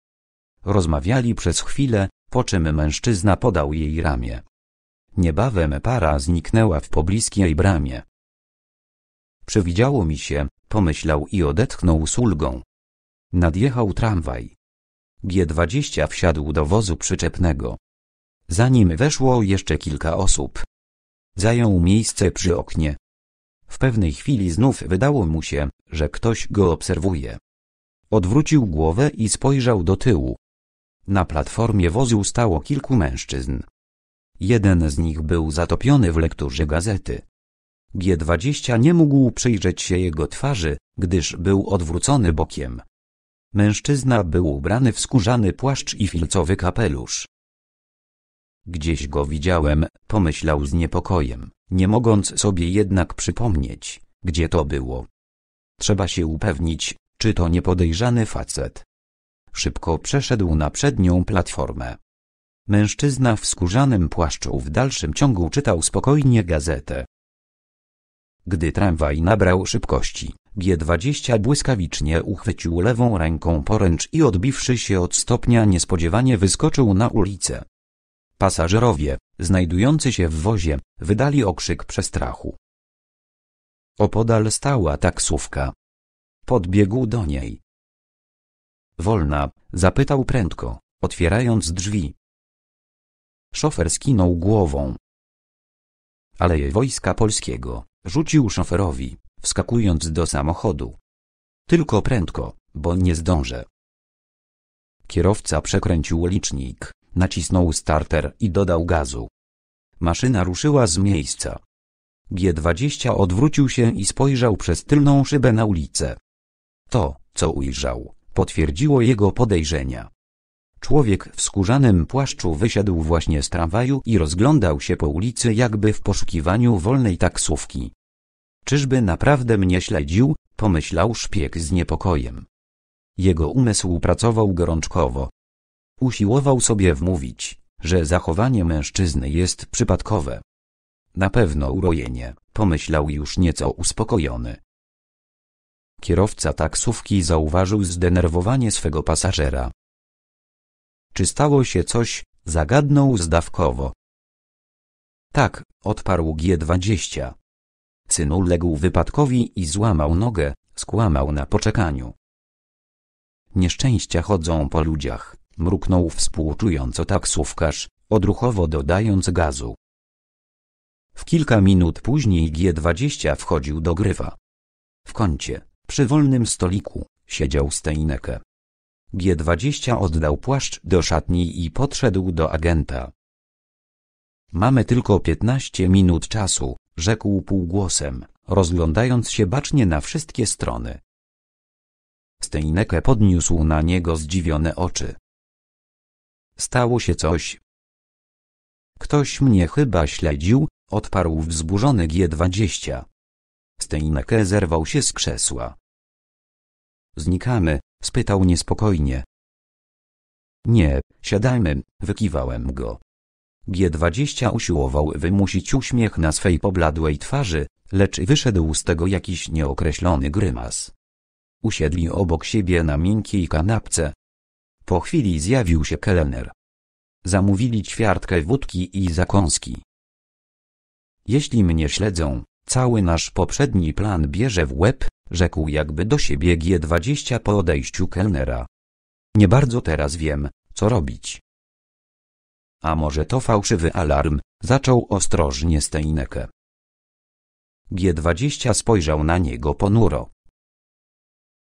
Rozmawiali przez chwilę, po czym mężczyzna podał jej ramię. Niebawem para zniknęła w pobliskiej bramie. Przywidziało mi się, pomyślał i odetchnął z ulgą. Nadjechał tramwaj. G20 wsiadł do wozu przyczepnego. Za nim weszło jeszcze kilka osób. Zajął miejsce przy oknie. W pewnej chwili znów wydało mu się, że ktoś go obserwuje. Odwrócił głowę i spojrzał do tyłu. Na platformie wozu stało kilku mężczyzn. Jeden z nich był zatopiony w lekturze gazety. G20 nie mógł przyjrzeć się jego twarzy, gdyż był odwrócony bokiem. Mężczyzna był ubrany w skórzany płaszcz i filcowy kapelusz. Gdzieś go widziałem, pomyślał z niepokojem, nie mogąc sobie jednak przypomnieć, gdzie to było. Trzeba się upewnić, czy to niepodejrzany facet. Szybko przeszedł na przednią platformę. Mężczyzna w skórzanym płaszczu w dalszym ciągu czytał spokojnie gazetę. Gdy tramwaj nabrał szybkości, G20 błyskawicznie uchwycił lewą ręką poręcz i odbiwszy się od stopnia niespodziewanie wyskoczył na ulicę. Pasażerowie, znajdujący się w wozie, wydali okrzyk przestrachu. Opodal stała taksówka. Podbiegł do niej. Wolna, zapytał prędko, otwierając drzwi. Szofer skinął głową. Aleje Wojska Polskiego, rzucił szoferowi, wskakując do samochodu. Tylko prędko, bo nie zdążę. Kierowca przekręcił licznik, nacisnął starter i dodał gazu. Maszyna ruszyła z miejsca. G20 odwrócił się i spojrzał przez tylną szybę na ulicę. To, co ujrzał, potwierdziło jego podejrzenia. Człowiek w skórzanym płaszczu wysiadł właśnie z tramwaju i rozglądał się po ulicy jakby w poszukiwaniu wolnej taksówki. Czyżby naprawdę mnie śledził? Pomyślał szpieg z niepokojem. Jego umysł pracował gorączkowo. Usiłował sobie wmówić, że zachowanie mężczyzny jest przypadkowe. Na pewno urojenie, pomyślał już nieco uspokojony. Kierowca taksówki zauważył zdenerwowanie swego pasażera. Czy stało się coś? Zagadnął zdawkowo. Tak, odparł G20. Syn uległ wypadkowi i złamał nogę, skłamał na poczekaniu. Nieszczęścia chodzą po ludziach, mruknął współczująco taksówkarz, odruchowo dodając gazu. W kilka minut później G20 wchodził do Gryfa. W kącie, przy wolnym stoliku, siedział Steinecke. G20 oddał płaszcz do szatni i podszedł do agenta. Mamy tylko 15 minut czasu, rzekł półgłosem, rozglądając się bacznie na wszystkie strony. Steinecke podniósł na niego zdziwione oczy. Stało się coś. Ktoś mnie chyba śledził, odparł wzburzony G20. Steinecke zerwał się z krzesła. Znikamy? Spytał niespokojnie. Nie, siadajmy, wykiwałem go. G20 usiłował wymusić uśmiech na swej pobladłej twarzy, lecz wyszedł z tego jakiś nieokreślony grymas. Usiedli obok siebie na miękkiej kanapce. Po chwili zjawił się kelner. Zamówili ćwiartkę wódki i zakąski. Jeśli mnie śledzą, cały nasz poprzedni plan bierze w łeb, rzekł jakby do siebie G20 po odejściu kelnera. Nie bardzo teraz wiem, co robić. A może to fałszywy alarm? Zaczął ostrożnie Steinecke. G20 spojrzał na niego ponuro.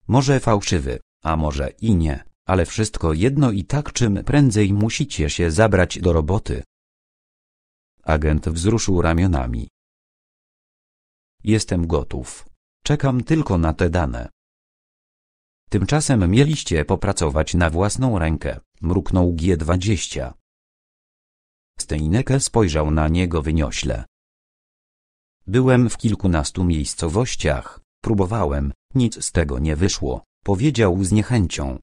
Może fałszywy, a może i nie, ale wszystko jedno i tak czym prędzej musicie się zabrać do roboty. Agent wzruszył ramionami. Jestem gotów. Czekam tylko na te dane. Tymczasem mieliście popracować na własną rękę, mruknął G20. Steinecke spojrzał na niego wyniośle. Byłem w kilkunastu miejscowościach, próbowałem, nic z tego nie wyszło, powiedział z niechęcią.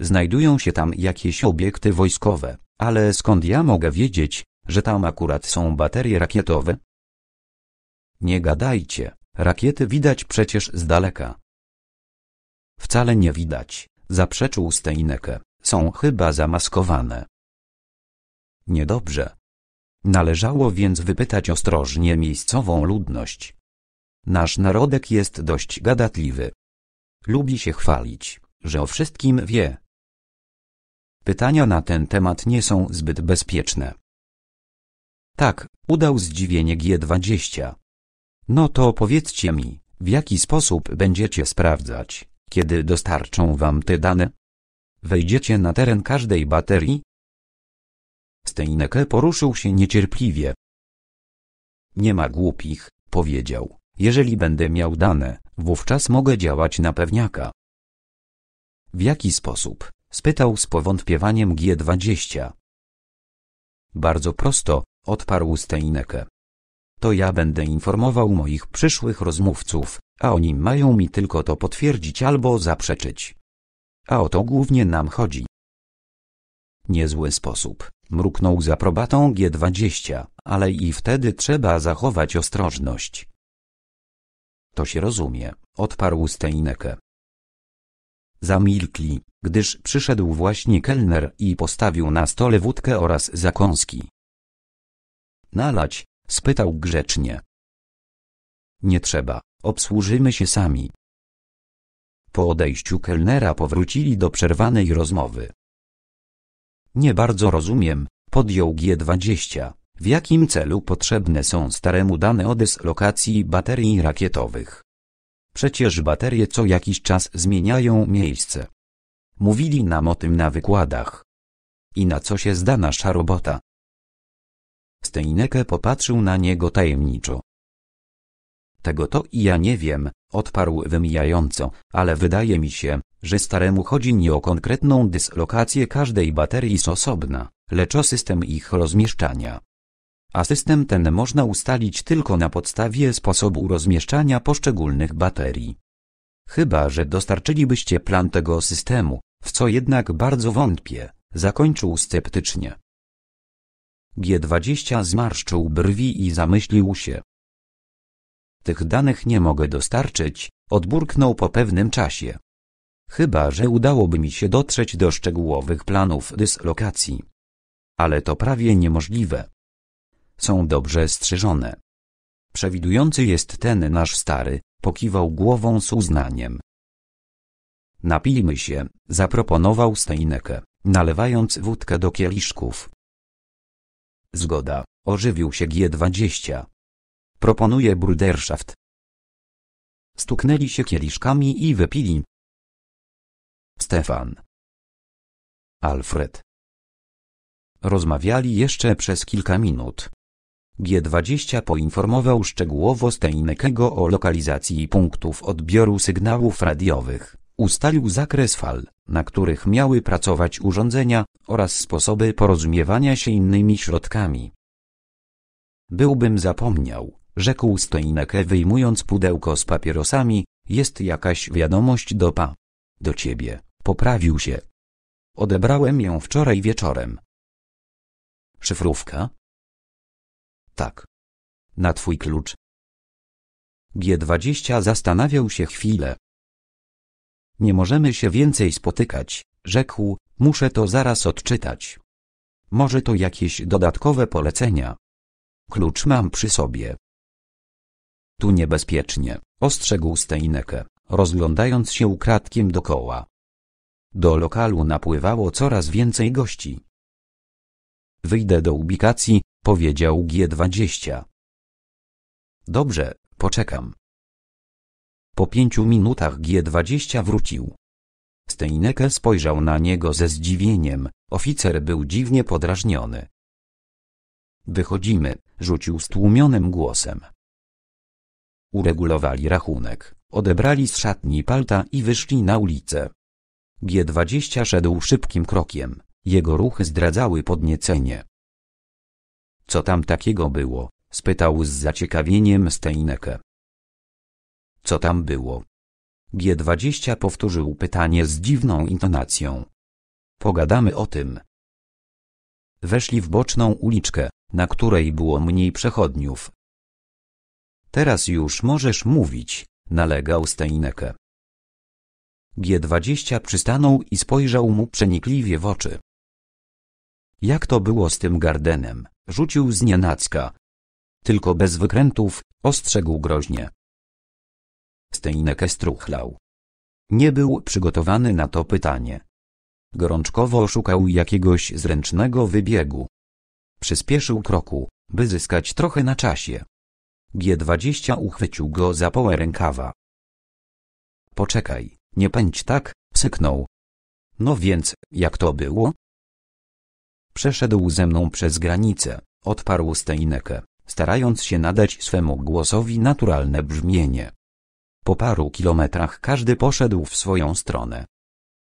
Znajdują się tam jakieś obiekty wojskowe, ale skąd ja mogę wiedzieć, że tam akurat są baterie rakietowe? Nie gadajcie. Rakiety widać przecież z daleka. Wcale nie widać, zaprzeczył Steinecke, są chyba zamaskowane. niedobrze. Należało więc wypytać ostrożnie miejscową ludność. Nasz narodek jest dość gadatliwy. Lubi się chwalić, że o wszystkim wie. Pytania na ten temat nie są zbyt bezpieczne. Tak, udał zdziwienie G20. No to powiedzcie mi, w jaki sposób będziecie sprawdzać, kiedy dostarczą wam te dane? Wejdziecie na teren każdej baterii? Steinecke poruszył się niecierpliwie. Nie ma głupich, powiedział. Jeżeli będę miał dane, wówczas mogę działać na pewniaka. W jaki sposób? Spytał z powątpiewaniem G20. Bardzo prosto, odparł Steinecke. To ja będę informował moich przyszłych rozmówców, a oni mają mi tylko to potwierdzić albo zaprzeczyć. A o to głównie nam chodzi. Niezły sposób, mruknął z aprobatą G20, ale i wtedy trzeba zachować ostrożność. To się rozumie, odparł Steinecke. Zamilkli, gdyż przyszedł właśnie kelner i postawił na stole wódkę oraz zakąski. Nalać? Spytał grzecznie. Nie trzeba, obsłużymy się sami. Po odejściu kelnera powrócili do przerwanej rozmowy. Nie bardzo rozumiem, podjął G20, w jakim celu potrzebne są staremu dane o dyslokacji baterii rakietowych. Przecież baterie co jakiś czas zmieniają miejsce. Mówili nam o tym na wykładach. I na co się zda nasza robota? Steinecke popatrzył na niego tajemniczo. Tego to i ja nie wiem, odparł wymijająco, ale wydaje mi się, że staremu chodzi nie o konkretną dyslokację każdej baterii z osobna, lecz o system ich rozmieszczania. A system ten można ustalić tylko na podstawie sposobu rozmieszczania poszczególnych baterii. Chyba że dostarczylibyście plan tego systemu, w co jednak bardzo wątpię, zakończył sceptycznie. G20 zmarszczył brwi i zamyślił się. Tych danych nie mogę dostarczyć, odburknął po pewnym czasie. Chyba że udałoby mi się dotrzeć do szczegółowych planów dyslokacji. Ale to prawie niemożliwe. Są dobrze strzeżone. Przewidujący jest ten nasz stary, pokiwał głową z uznaniem. Napijmy się, zaproponował Steinecke, nalewając wódkę do kieliszków. Zgoda, ożywił się G20. Proponuję bruderschaft. Stuknęli się kieliszkami i wypili. Stefan. Alfred. Rozmawiali jeszcze przez kilka minut. G20 poinformował szczegółowo Steineckego o lokalizacji punktów odbioru sygnałów radiowych, ustalił zakres fal, na których miały pracować urządzenia, oraz sposoby porozumiewania się innymi środkami. Byłbym zapomniał, rzekł Steinecke wyjmując pudełko z papierosami, jest jakaś wiadomość do ciebie, poprawił się. Odebrałem ją wczoraj wieczorem. Szyfrówka? Tak. Na twój klucz. G20 zastanawiał się chwilę. Nie możemy się więcej spotykać, rzekł, muszę to zaraz odczytać. Może to jakieś dodatkowe polecenia. Klucz mam przy sobie. Tu niebezpiecznie, ostrzegł Steinecke, rozglądając się ukradkiem dokoła. Do lokalu napływało coraz więcej gości. Wyjdę do ubikacji, powiedział G20. Dobrze, poczekam. Po 5 minutach G20 wrócił. Steinecke spojrzał na niego ze zdziwieniem, oficer był dziwnie podrażniony. Wychodzimy, rzucił stłumionym głosem. Uregulowali rachunek, odebrali z szatni palta i wyszli na ulicę. G20 szedł szybkim krokiem, jego ruchy zdradzały podniecenie. Co tam takiego było? Spytał z zaciekawieniem Steinecke. Co tam było? G20 powtórzył pytanie z dziwną intonacją. Pogadamy o tym. Weszli w boczną uliczkę, na której było mniej przechodniów. Teraz już możesz mówić, nalegał Steinecke. G20 przystanął i spojrzał mu przenikliwie w oczy. Jak to było z tym gardenem? Rzucił znienacka. Tylko bez wykrętów, ostrzegł groźnie. Steinecke struchlał. Nie był przygotowany na to pytanie. Gorączkowo szukał jakiegoś zręcznego wybiegu. Przyspieszył kroku, by zyskać trochę na czasie. G20 uchwycił go za połę rękawa. Poczekaj, nie pędź tak, syknął. No więc, jak to było? Przeszedł ze mną przez granicę, odparł Steinecke, starając się nadać swemu głosowi naturalne brzmienie. Po paru kilometrach każdy poszedł w swoją stronę.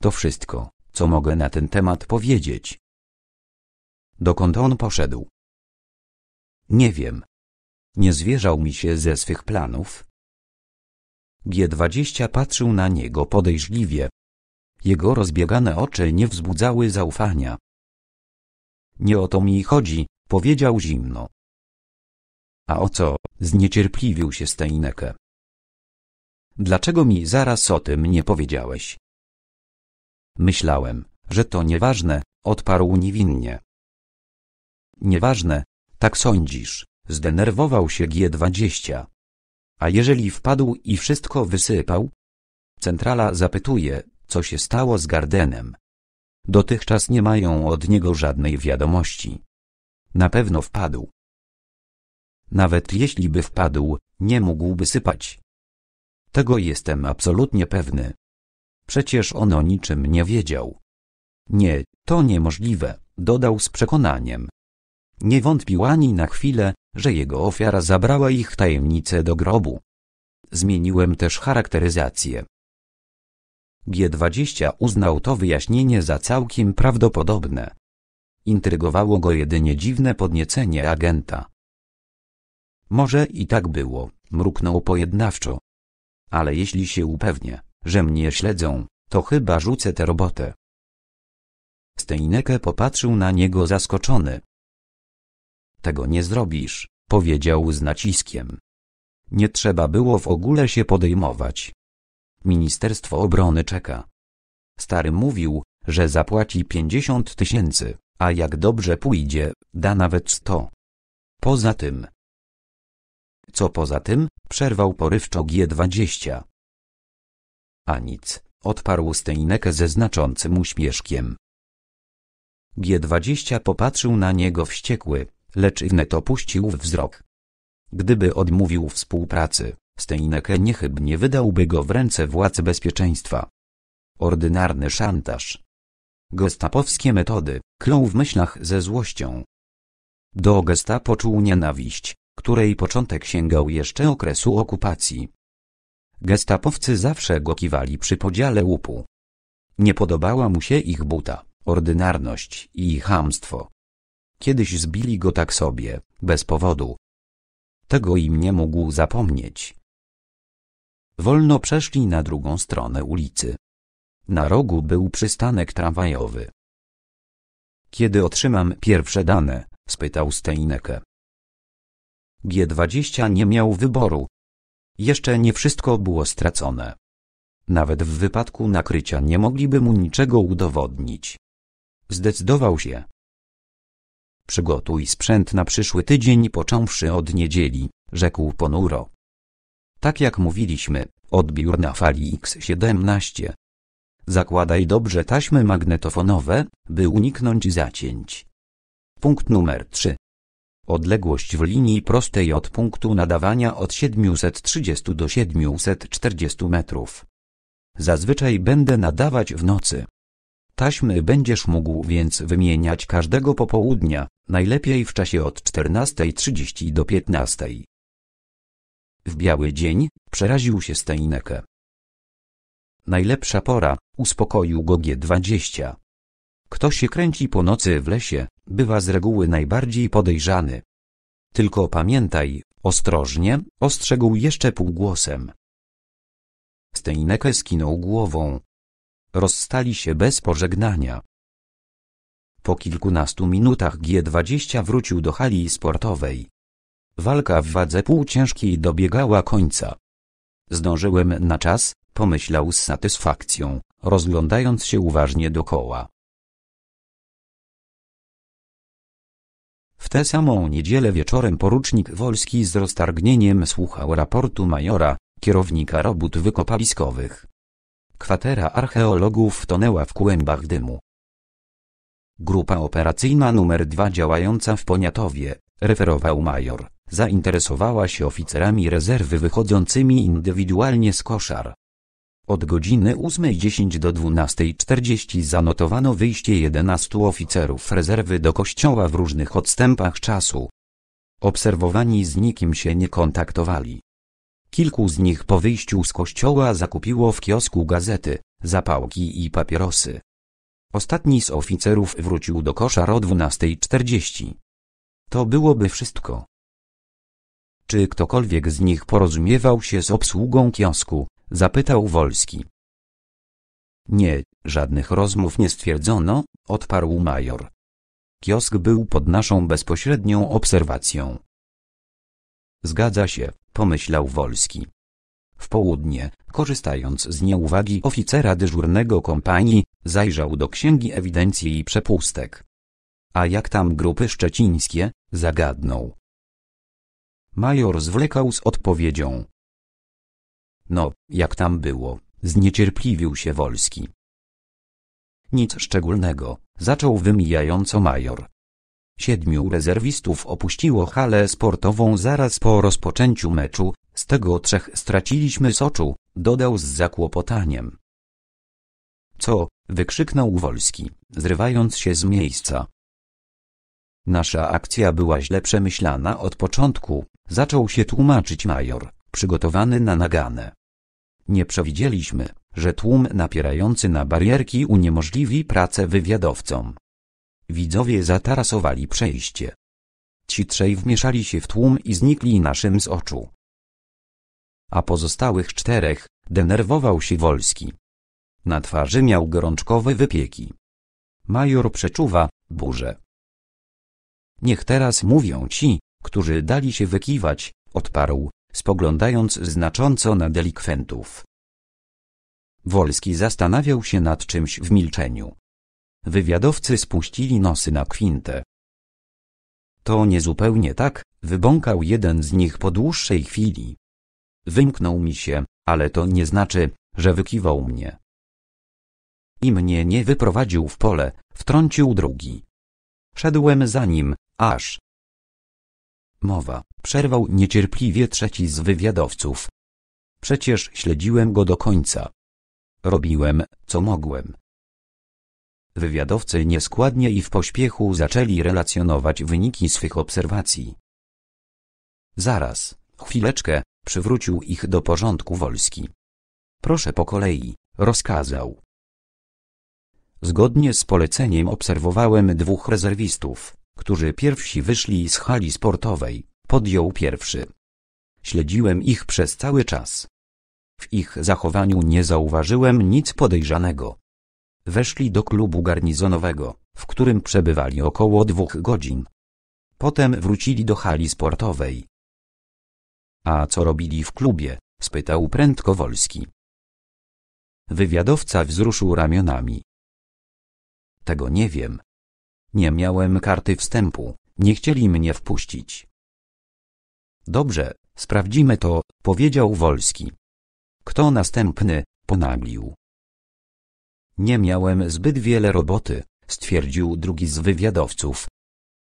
To wszystko, co mogę na ten temat powiedzieć. Dokąd on poszedł? Nie wiem. Nie zwierzał mi się ze swych planów. G20 patrzył na niego podejrzliwie. Jego rozbiegane oczy nie wzbudzały zaufania. Nie o to mi chodzi, powiedział zimno. A o co? Zniecierpliwił się Steinecke. Dlaczego mi zaraz o tym nie powiedziałeś? Myślałem, że to nieważne, odparł niewinnie. Nieważne, tak sądzisz, zdenerwował się G20. A jeżeli wpadł i wszystko wysypał? Centrala zapytuje, co się stało z gardenem. Dotychczas nie mają od niego żadnej wiadomości. Na pewno wpadł. Nawet jeśli by wpadł, nie mógłby sypać. Tego jestem absolutnie pewny. Przecież on o niczym nie wiedział. Nie, to niemożliwe, dodał z przekonaniem. Nie wątpił ani na chwilę, że jego ofiara zabrała ich tajemnicę do grobu. Zmieniłem też charakteryzację. G20 uznał to wyjaśnienie za całkiem prawdopodobne. Intrygowało go jedynie dziwne podniecenie agenta. Może i tak było, mruknął pojednawczo. Ale jeśli się upewnię, że mnie śledzą, to chyba rzucę tę robotę. Steinecke popatrzył na niego zaskoczony. Tego nie zrobisz, powiedział z naciskiem. Nie trzeba było w ogóle się podejmować. Ministerstwo Obrony czeka. Stary mówił, że zapłaci 50 tysięcy, a jak dobrze pójdzie, da nawet 100. Poza tym... Co poza tym? Przerwał porywczo G20. A nic, odparł Steinecke ze znaczącym uśmieszkiem. G20 popatrzył na niego wściekły, lecz wnet opuścił wzrok. Gdyby odmówił współpracy, Steinecke niechybnie wydałby go w ręce władz bezpieczeństwa. Ordynarny szantaż. Gestapowskie metody, klął w myślach ze złością. Do gesta poczuł nienawiść, której początek sięgał jeszcze okresu okupacji. Gestapowcy zawsze go kiwali przy podziale łupu. Nie podobała mu się ich buta, ordynarność i chamstwo. Kiedyś zbili go tak sobie, bez powodu. Tego im nie mógł zapomnieć. Wolno przeszli na drugą stronę ulicy. Na rogu był przystanek tramwajowy. Kiedy otrzymam pierwsze dane? Spytał Steinecke. G20 nie miał wyboru. Jeszcze nie wszystko było stracone. Nawet w wypadku nakrycia nie mogliby mu niczego udowodnić. Zdecydował się. Przygotuj sprzęt na przyszły tydzień począwszy od niedzieli, rzekł ponuro. Tak jak mówiliśmy, odbiór na fali X17. Zakładaj dobrze taśmy magnetofonowe, by uniknąć zacięć. Punkt numer 3. Odległość w linii prostej od punktu nadawania od 730 do 740 metrów. Zazwyczaj będę nadawać w nocy. Taśmy będziesz mógł więc wymieniać każdego popołudnia, najlepiej w czasie od 14:30 do 15:00. W biały dzień, przeraził się Steinecke. Najlepsza pora, uspokoił go G20. Kto się kręci po nocy w lesie, bywa z reguły najbardziej podejrzany. Tylko pamiętaj, ostrożnie, ostrzegł jeszcze półgłosem. Steinecke skinął głową. Rozstali się bez pożegnania. Po kilkunastu minutach G20 wrócił do hali sportowej. Walka w wadze półciężkiej dobiegała końca. Zdążyłem na czas, pomyślał z satysfakcją, rozglądając się uważnie dokoła. W tę samą niedzielę wieczorem porucznik Wolski z roztargnieniem słuchał raportu majora, kierownika robót wykopaliskowych. Kwatera archeologów wtonęła w kłębach dymu. Grupa operacyjna nr 2 działająca w Poniatowie, referował major, zainteresowała się oficerami rezerwy wychodzącymi indywidualnie z koszar. Od godziny 8:10 do 12:40 zanotowano wyjście 11 oficerów rezerwy do kościoła w różnych odstępach czasu. Obserwowani z nikim się nie kontaktowali. Kilku z nich po wyjściu z kościoła zakupiło w kiosku gazety, zapałki i papierosy. Ostatni z oficerów wrócił do koszar o 12:40. To byłoby wszystko. Czy ktokolwiek z nich porozumiewał się z obsługą kiosku? Zapytał Wolski. Nie, żadnych rozmów nie stwierdzono, odparł major. Kiosk był pod naszą bezpośrednią obserwacją. Zgadza się, pomyślał Wolski. W południe, korzystając z nieuwagi oficera dyżurnego kompanii, zajrzał do księgi ewidencji i przepustek. A jak tam grupy szczecińskie? Zagadnął. Major zwlekał z odpowiedzią. No, jak tam było? Zniecierpliwił się Wolski. Nic szczególnego, zaczął wymijająco major. 7 rezerwistów opuściło halę sportową zaraz po rozpoczęciu meczu, z tego 3 straciliśmy z oczu, dodał z zakłopotaniem. Co? Wykrzyknął Wolski, zrywając się z miejsca. Nasza akcja była źle przemyślana od początku, zaczął się tłumaczyć major, przygotowany na naganę. Nie przewidzieliśmy, że tłum napierający na barierki uniemożliwi pracę wywiadowcom. Widzowie zatarasowali przejście. Ci trzej wmieszali się w tłum i znikli naszym z oczu. A pozostałych 4, denerwował się Wolski. Na twarzy miał gorączkowe wypieki. Major przeczuwa burzę. Niech teraz mówią ci, którzy dali się wykiwać, odparł, spoglądając znacząco na delikwentów. Wolski zastanawiał się nad czymś w milczeniu. Wywiadowcy spuścili nosy na kwintę. To niezupełnie tak, wybąkał jeden z nich po dłuższej chwili. Wymknął mi się, ale to nie znaczy, że wykiwał mnie. I mnie nie wyprowadził w pole, wtrącił drugi. Szedłem za nim, aż... Mowa, przerwał niecierpliwie 3 z wywiadowców. Przecież śledziłem go do końca. Robiłem, co mogłem. Wywiadowcy nieskładnie i w pośpiechu zaczęli relacjonować wyniki swych obserwacji. Zaraz, chwileczkę, przywrócił ich do porządku Wolski. Proszę po kolei, rozkazał. Zgodnie z poleceniem obserwowałem 2 rezerwistów, którzy pierwsi wyszli z hali sportowej, podjął pierwszy. Śledziłem ich przez cały czas. W ich zachowaniu nie zauważyłem nic podejrzanego. Weszli do klubu garnizonowego, w którym przebywali około 2 godzin. Potem wrócili do hali sportowej. A co robili w klubie? Spytał prędko Wolski. Wywiadowca wzruszył ramionami. Tego nie wiem. Nie miałem karty wstępu, nie chcieli mnie wpuścić. Dobrze, sprawdzimy to, powiedział Wolski. Kto następny? Ponaglił. Nie miałem zbyt wiele roboty, stwierdził drugi z wywiadowców.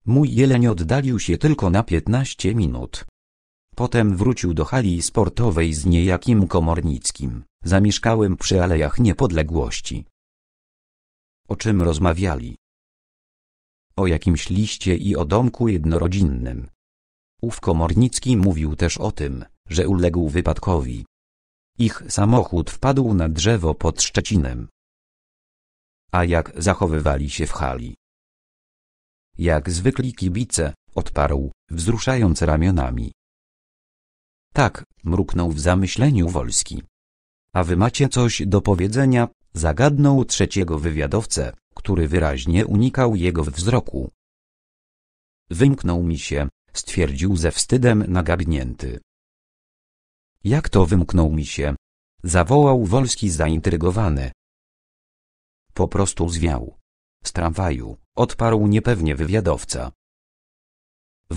Mój jeleń oddalił się tylko na 15 minut. Potem wrócił do hali sportowej z niejakim Komornickim, zamieszkałem przy Alejach Niepodległości. O czym rozmawiali? O jakimś liście i o domku jednorodzinnym. Ów Komornicki mówił też o tym, że uległ wypadkowi. Ich samochód wpadł na drzewo pod Szczecinem. A jak zachowywali się w hali? Jak zwykli kibice, odparł, wzruszając ramionami. Tak, mruknął w zamyśleniu Wolski. A wy macie coś do powiedzenia? Zagadnął trzeciego wywiadowcę, który wyraźnie unikał jego wzroku. Wymknął mi się, stwierdził ze wstydem nagabnięty. Jak to wymknął mi się? Zawołał Wolski zaintrygowany. Po prostu zwiał. Z tramwaju, odparł niepewnie wywiadowca.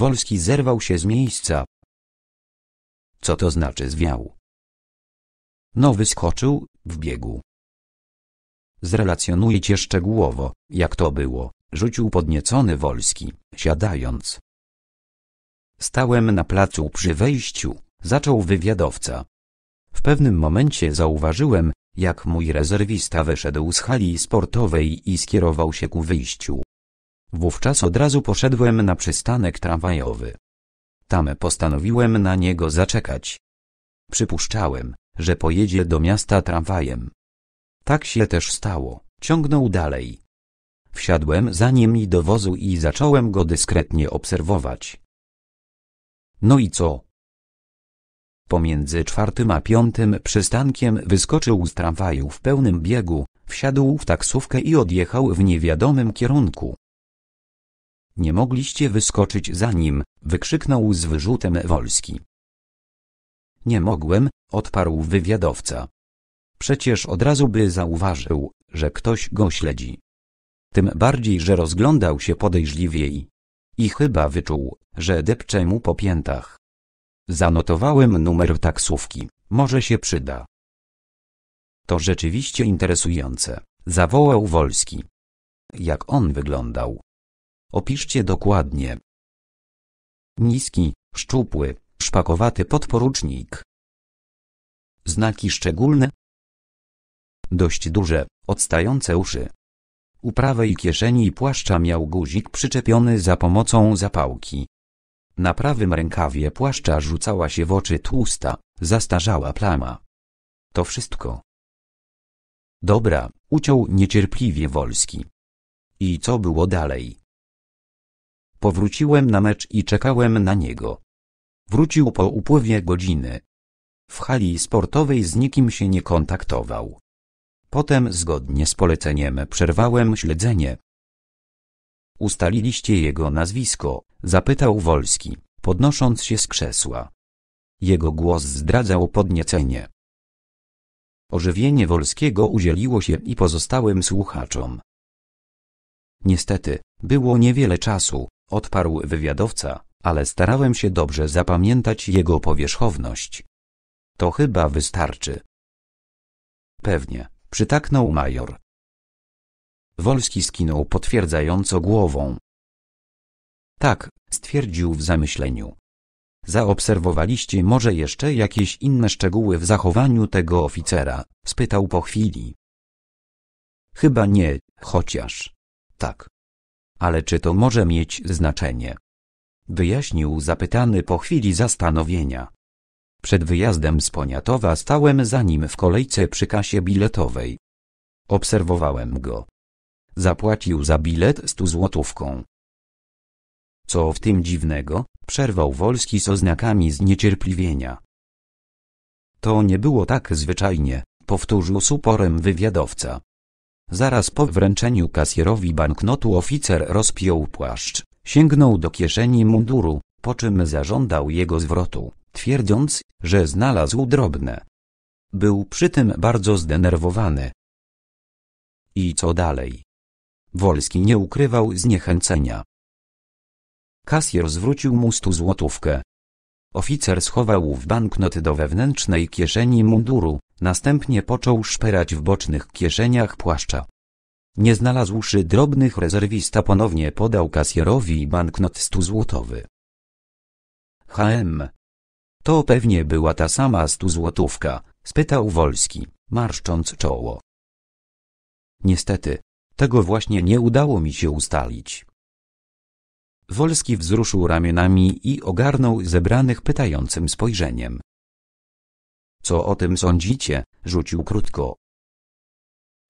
Wolski zerwał się z miejsca. Co to znaczy zwiał? No wyskoczył, wbiegł. Zrelacjonuję cię szczegółowo, jak to było, rzucił podniecony Wolski, siadając. Stałem na placu przy wejściu, zaczął wywiadowca. W pewnym momencie zauważyłem, jak mój rezerwista wyszedł z hali sportowej i skierował się ku wyjściu. Wówczas od razu poszedłem na przystanek tramwajowy. Tam postanowiłem na niego zaczekać. Przypuszczałem, że pojedzie do miasta tramwajem. Tak się też stało, ciągnął dalej. Wsiadłem za nim do wozu i zacząłem go dyskretnie obserwować. No i co? Pomiędzy 4. a 5. przystankiem wyskoczył z tramwaju w pełnym biegu, wsiadł w taksówkę i odjechał w niewiadomym kierunku. Nie mogliście wyskoczyć za nim, wykrzyknął z wyrzutem Wolski. Nie mogłem, odparł wywiadowca. Przecież od razu by zauważył, że ktoś go śledzi. Tym bardziej, że rozglądał się podejrzliwiej. I chyba wyczuł, że depczę mu po piętach. Zanotowałem numer taksówki, może się przyda. To rzeczywiście interesujące, zawołał Wolski. Jak on wyglądał? Opiszcie dokładnie. Niski, szczupły, szpakowaty podporucznik. Znaki szczególne? Dość duże, odstające uszy. U prawej kieszeni płaszcza miał guzik przyczepiony za pomocą zapałki. Na prawym rękawie płaszcza rzucała się w oczy tłusta, zastarzała plama. To wszystko. Dobra, uciął niecierpliwie Wolski. I co było dalej? Powróciłem na mecz i czekałem na niego. Wrócił po upływie godziny. W hali sportowej z nikim się nie kontaktował. Potem zgodnie z poleceniem przerwałem śledzenie. Ustaliliście jego nazwisko? Zapytał Wolski, podnosząc się z krzesła. Jego głos zdradzał podniecenie. Ożywienie Wolskiego udzieliło się i pozostałym słuchaczom. Niestety, było niewiele czasu, odparł wywiadowca, ale starałem się dobrze zapamiętać jego powierzchowność. To chyba wystarczy. Pewnie, przytaknął major. Wolski skinął potwierdzająco głową. Tak, stwierdził w zamyśleniu. Zaobserwowaliście może jeszcze jakieś inne szczegóły w zachowaniu tego oficera? Spytał po chwili. Chyba nie, chociaż. Tak. Ale czy to może mieć znaczenie? Wyjaśnił zapytany po chwili zastanowienia. Przed wyjazdem z Poniatowa stałem za nim w kolejce przy kasie biletowej. Obserwowałem go. Zapłacił za bilet 100 złotówką. Co w tym dziwnego? Przerwał Wolski z oznakami zniecierpliwienia. To nie było tak zwyczajnie, powtórzył z uporem wywiadowca. Zaraz po wręczeniu kasjerowi banknotu oficer rozpiął płaszcz, sięgnął do kieszeni munduru, po czym zażądał jego zwrotu, twierdząc, że znalazł drobne. Był przy tym bardzo zdenerwowany. I co dalej? Wolski nie ukrywał zniechęcenia. Kasjer zwrócił mu 100 złotówkę. Oficer schował w banknot do wewnętrznej kieszeni munduru, następnie począł szperać w bocznych kieszeniach płaszcza. Nie znalazłszy drobnych, rezerwista ponownie podał kasjerowi banknot 100 złotowy. To pewnie była ta sama 100 złotówka, spytał Wolski, marszcząc czoło. Niestety, tego właśnie nie udało mi się ustalić. Wolski wzruszył ramionami i ogarnął zebranych pytającym spojrzeniem. Co o tym sądzicie? Rzucił krótko.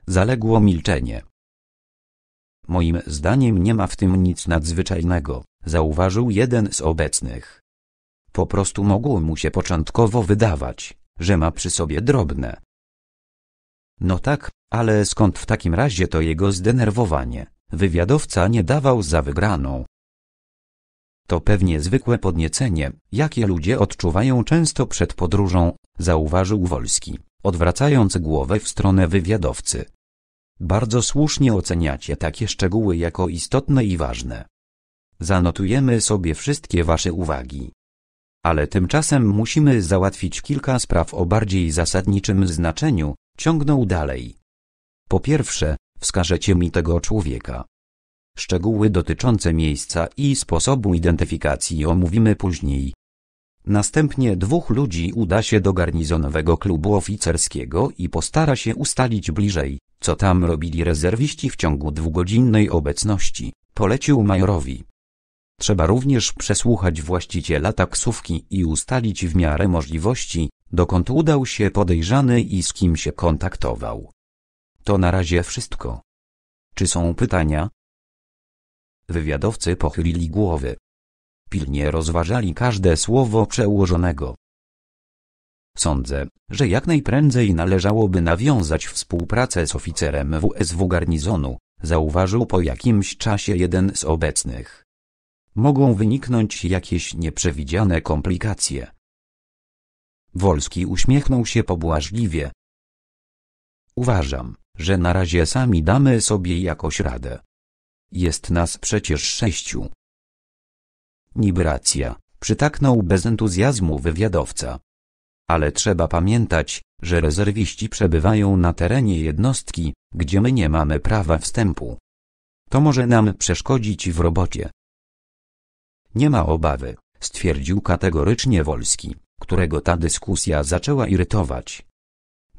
Zaległo milczenie. Moim zdaniem nie ma w tym nic nadzwyczajnego, zauważył jeden z obecnych. Po prostu mogło mu się początkowo wydawać, że ma przy sobie drobne. No tak, ale skąd w takim razie to jego zdenerwowanie? Wywiadowca nie dawał za wygraną. To pewnie zwykłe podniecenie, jakie ludzie odczuwają często przed podróżą, zauważył Wolski, odwracając głowę w stronę wywiadowcy. Bardzo słusznie oceniacie takie szczegóły jako istotne i ważne. Zanotujemy sobie wszystkie Wasze uwagi. Ale tymczasem musimy załatwić kilka spraw o bardziej zasadniczym znaczeniu, ciągnął dalej. Po pierwsze, wskażecie mi tego człowieka. Szczegóły dotyczące miejsca i sposobu identyfikacji omówimy później. Następnie dwóch ludzi uda się do garnizonowego klubu oficerskiego i postara się ustalić bliżej, co tam robili rezerwiści w ciągu dwugodzinnej obecności, polecił majorowi. Trzeba również przesłuchać właściciela taksówki i ustalić w miarę możliwości, dokąd udał się podejrzany i z kim się kontaktował. To na razie wszystko. Czy są pytania? Wywiadowcy pochylili głowy. Pilnie rozważali każde słowo przełożonego. Sądzę, że jak najprędzej należałoby nawiązać współpracę z oficerem WSW garnizonu, zauważył po jakimś czasie jeden z obecnych. Mogą wyniknąć jakieś nieprzewidziane komplikacje. Wolski uśmiechnął się pobłażliwie. Uważam, że na razie sami damy sobie jakoś radę. Jest nas przecież 6. Niby racja, przytaknął bez entuzjazmu wywiadowca. Ale trzeba pamiętać, że rezerwiści przebywają na terenie jednostki, gdzie my nie mamy prawa wstępu. To może nam przeszkodzić w robocie. Nie ma obawy, stwierdził kategorycznie Wolski, którego ta dyskusja zaczęła irytować.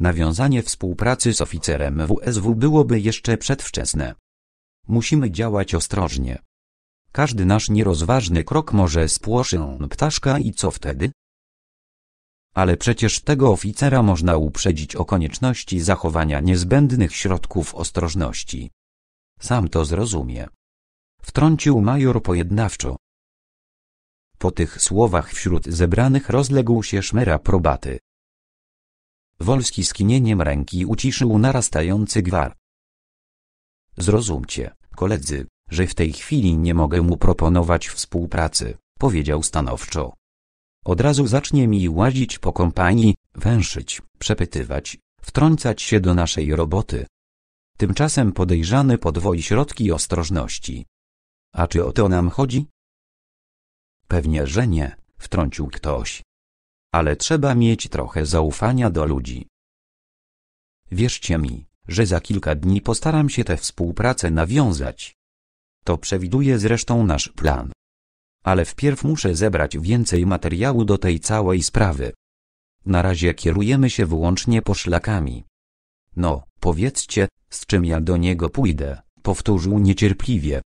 Nawiązanie współpracy z oficerem WSW byłoby jeszcze przedwczesne. Musimy działać ostrożnie. Każdy nasz nierozważny krok może spłoszyć ptaszka i co wtedy? Ale przecież tego oficera można uprzedzić o konieczności zachowania niezbędnych środków ostrożności. Sam to zrozumie. Wtrącił major pojednawczo. Po tych słowach wśród zebranych rozległ się szmer aprobaty. Wolski skinieniem ręki uciszył narastający gwar. Zrozumcie, koledzy, że w tej chwili nie mogę mu proponować współpracy, powiedział stanowczo. Od razu zacznie mi łazić po kompanii, węszyć, przepytywać, wtrącać się do naszej roboty. Tymczasem podejrzany podwoi środki ostrożności. A czy o to nam chodzi? Pewnie, że nie, wtrącił ktoś. Ale trzeba mieć trochę zaufania do ludzi. Wierzcie mi, że za kilka dni postaram się tę współpracę nawiązać. To przewiduje zresztą nasz plan. Ale wpierw muszę zebrać więcej materiału do tej całej sprawy. Na razie kierujemy się wyłącznie poszlakami. No, powiedzcie, z czym ja do niego pójdę, powtórzył niecierpliwie.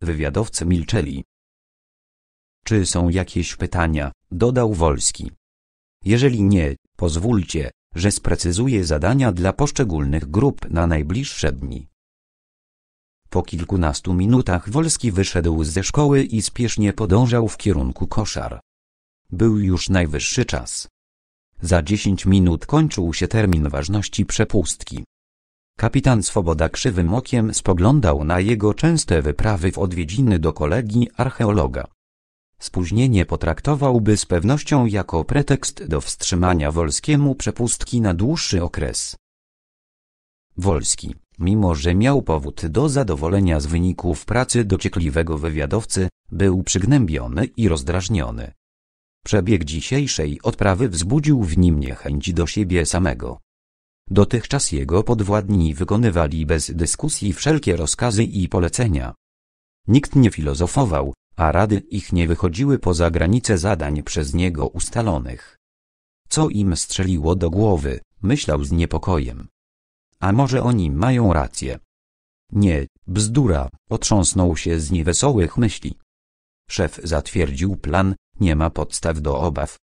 Wywiadowcy milczeli. Czy są jakieś pytania? Dodał Wolski. Jeżeli nie, pozwólcie, że sprecyzuję zadania dla poszczególnych grup na najbliższe dni. Po kilkunastu minutach Wolski wyszedł ze szkoły i spiesznie podążał w kierunku koszar. Był już najwyższy czas. Za 10 minut kończył się termin ważności przepustki. Kapitan Swoboda krzywym okiem spoglądał na jego częste wyprawy w odwiedziny do kolegi archeologa. Spóźnienie potraktowałby z pewnością jako pretekst do wstrzymania Wolskiemu przepustki na dłuższy okres. Wolski, mimo że miał powód do zadowolenia z wyników pracy dociekliwego wywiadowcy, był przygnębiony i rozdrażniony. Przebieg dzisiejszej odprawy wzbudził w nim niechęć do siebie samego. Dotychczas jego podwładni wykonywali bez dyskusji wszelkie rozkazy i polecenia. Nikt nie filozofował, a rady ich nie wychodziły poza granice zadań przez niego ustalonych. Co im strzeliło do głowy, myślał z niepokojem. A może oni mają rację? Nie, bzdura, otrząsnął się z niewesołych myśli. Szef zatwierdził plan, nie ma podstaw do obaw.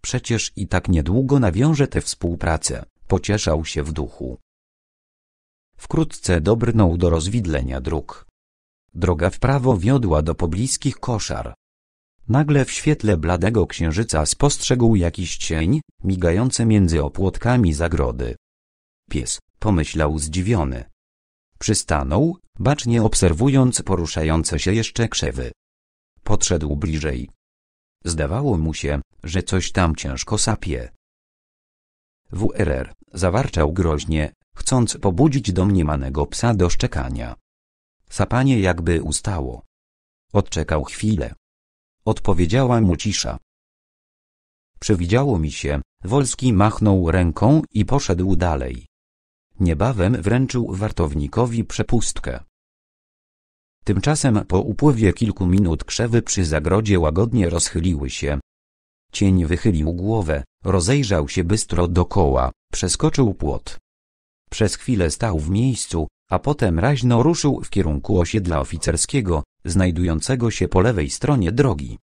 Przecież i tak niedługo nawiąże tę współpracę, pocieszał się w duchu. Wkrótce dobrnął do rozwidlenia dróg. Droga w prawo wiodła do pobliskich koszar. Nagle w świetle bladego księżyca spostrzegł jakiś cień, migający między opłotkami zagrody. Pies, pomyślał zdziwiony. Przystanął, bacznie obserwując poruszające się jeszcze krzewy. Podszedł bliżej. Zdawało mu się, że coś tam ciężko sapie. WRR, zawarczał groźnie, chcąc pobudzić domniemanego psa do szczekania. Sapanie jakby ustało. Odczekał chwilę. Odpowiedziała mu cisza. Przywidziało mi się, Wolski machnął ręką i poszedł dalej. Niebawem wręczył wartownikowi przepustkę. Tymczasem po upływie kilku minut krzewy przy zagrodzie łagodnie rozchyliły się. Cień wychylił głowę, rozejrzał się bystro dokoła, przeskoczył płot. Przez chwilę stał w miejscu, a potem raźno ruszył w kierunku osiedla oficerskiego, znajdującego się po lewej stronie drogi.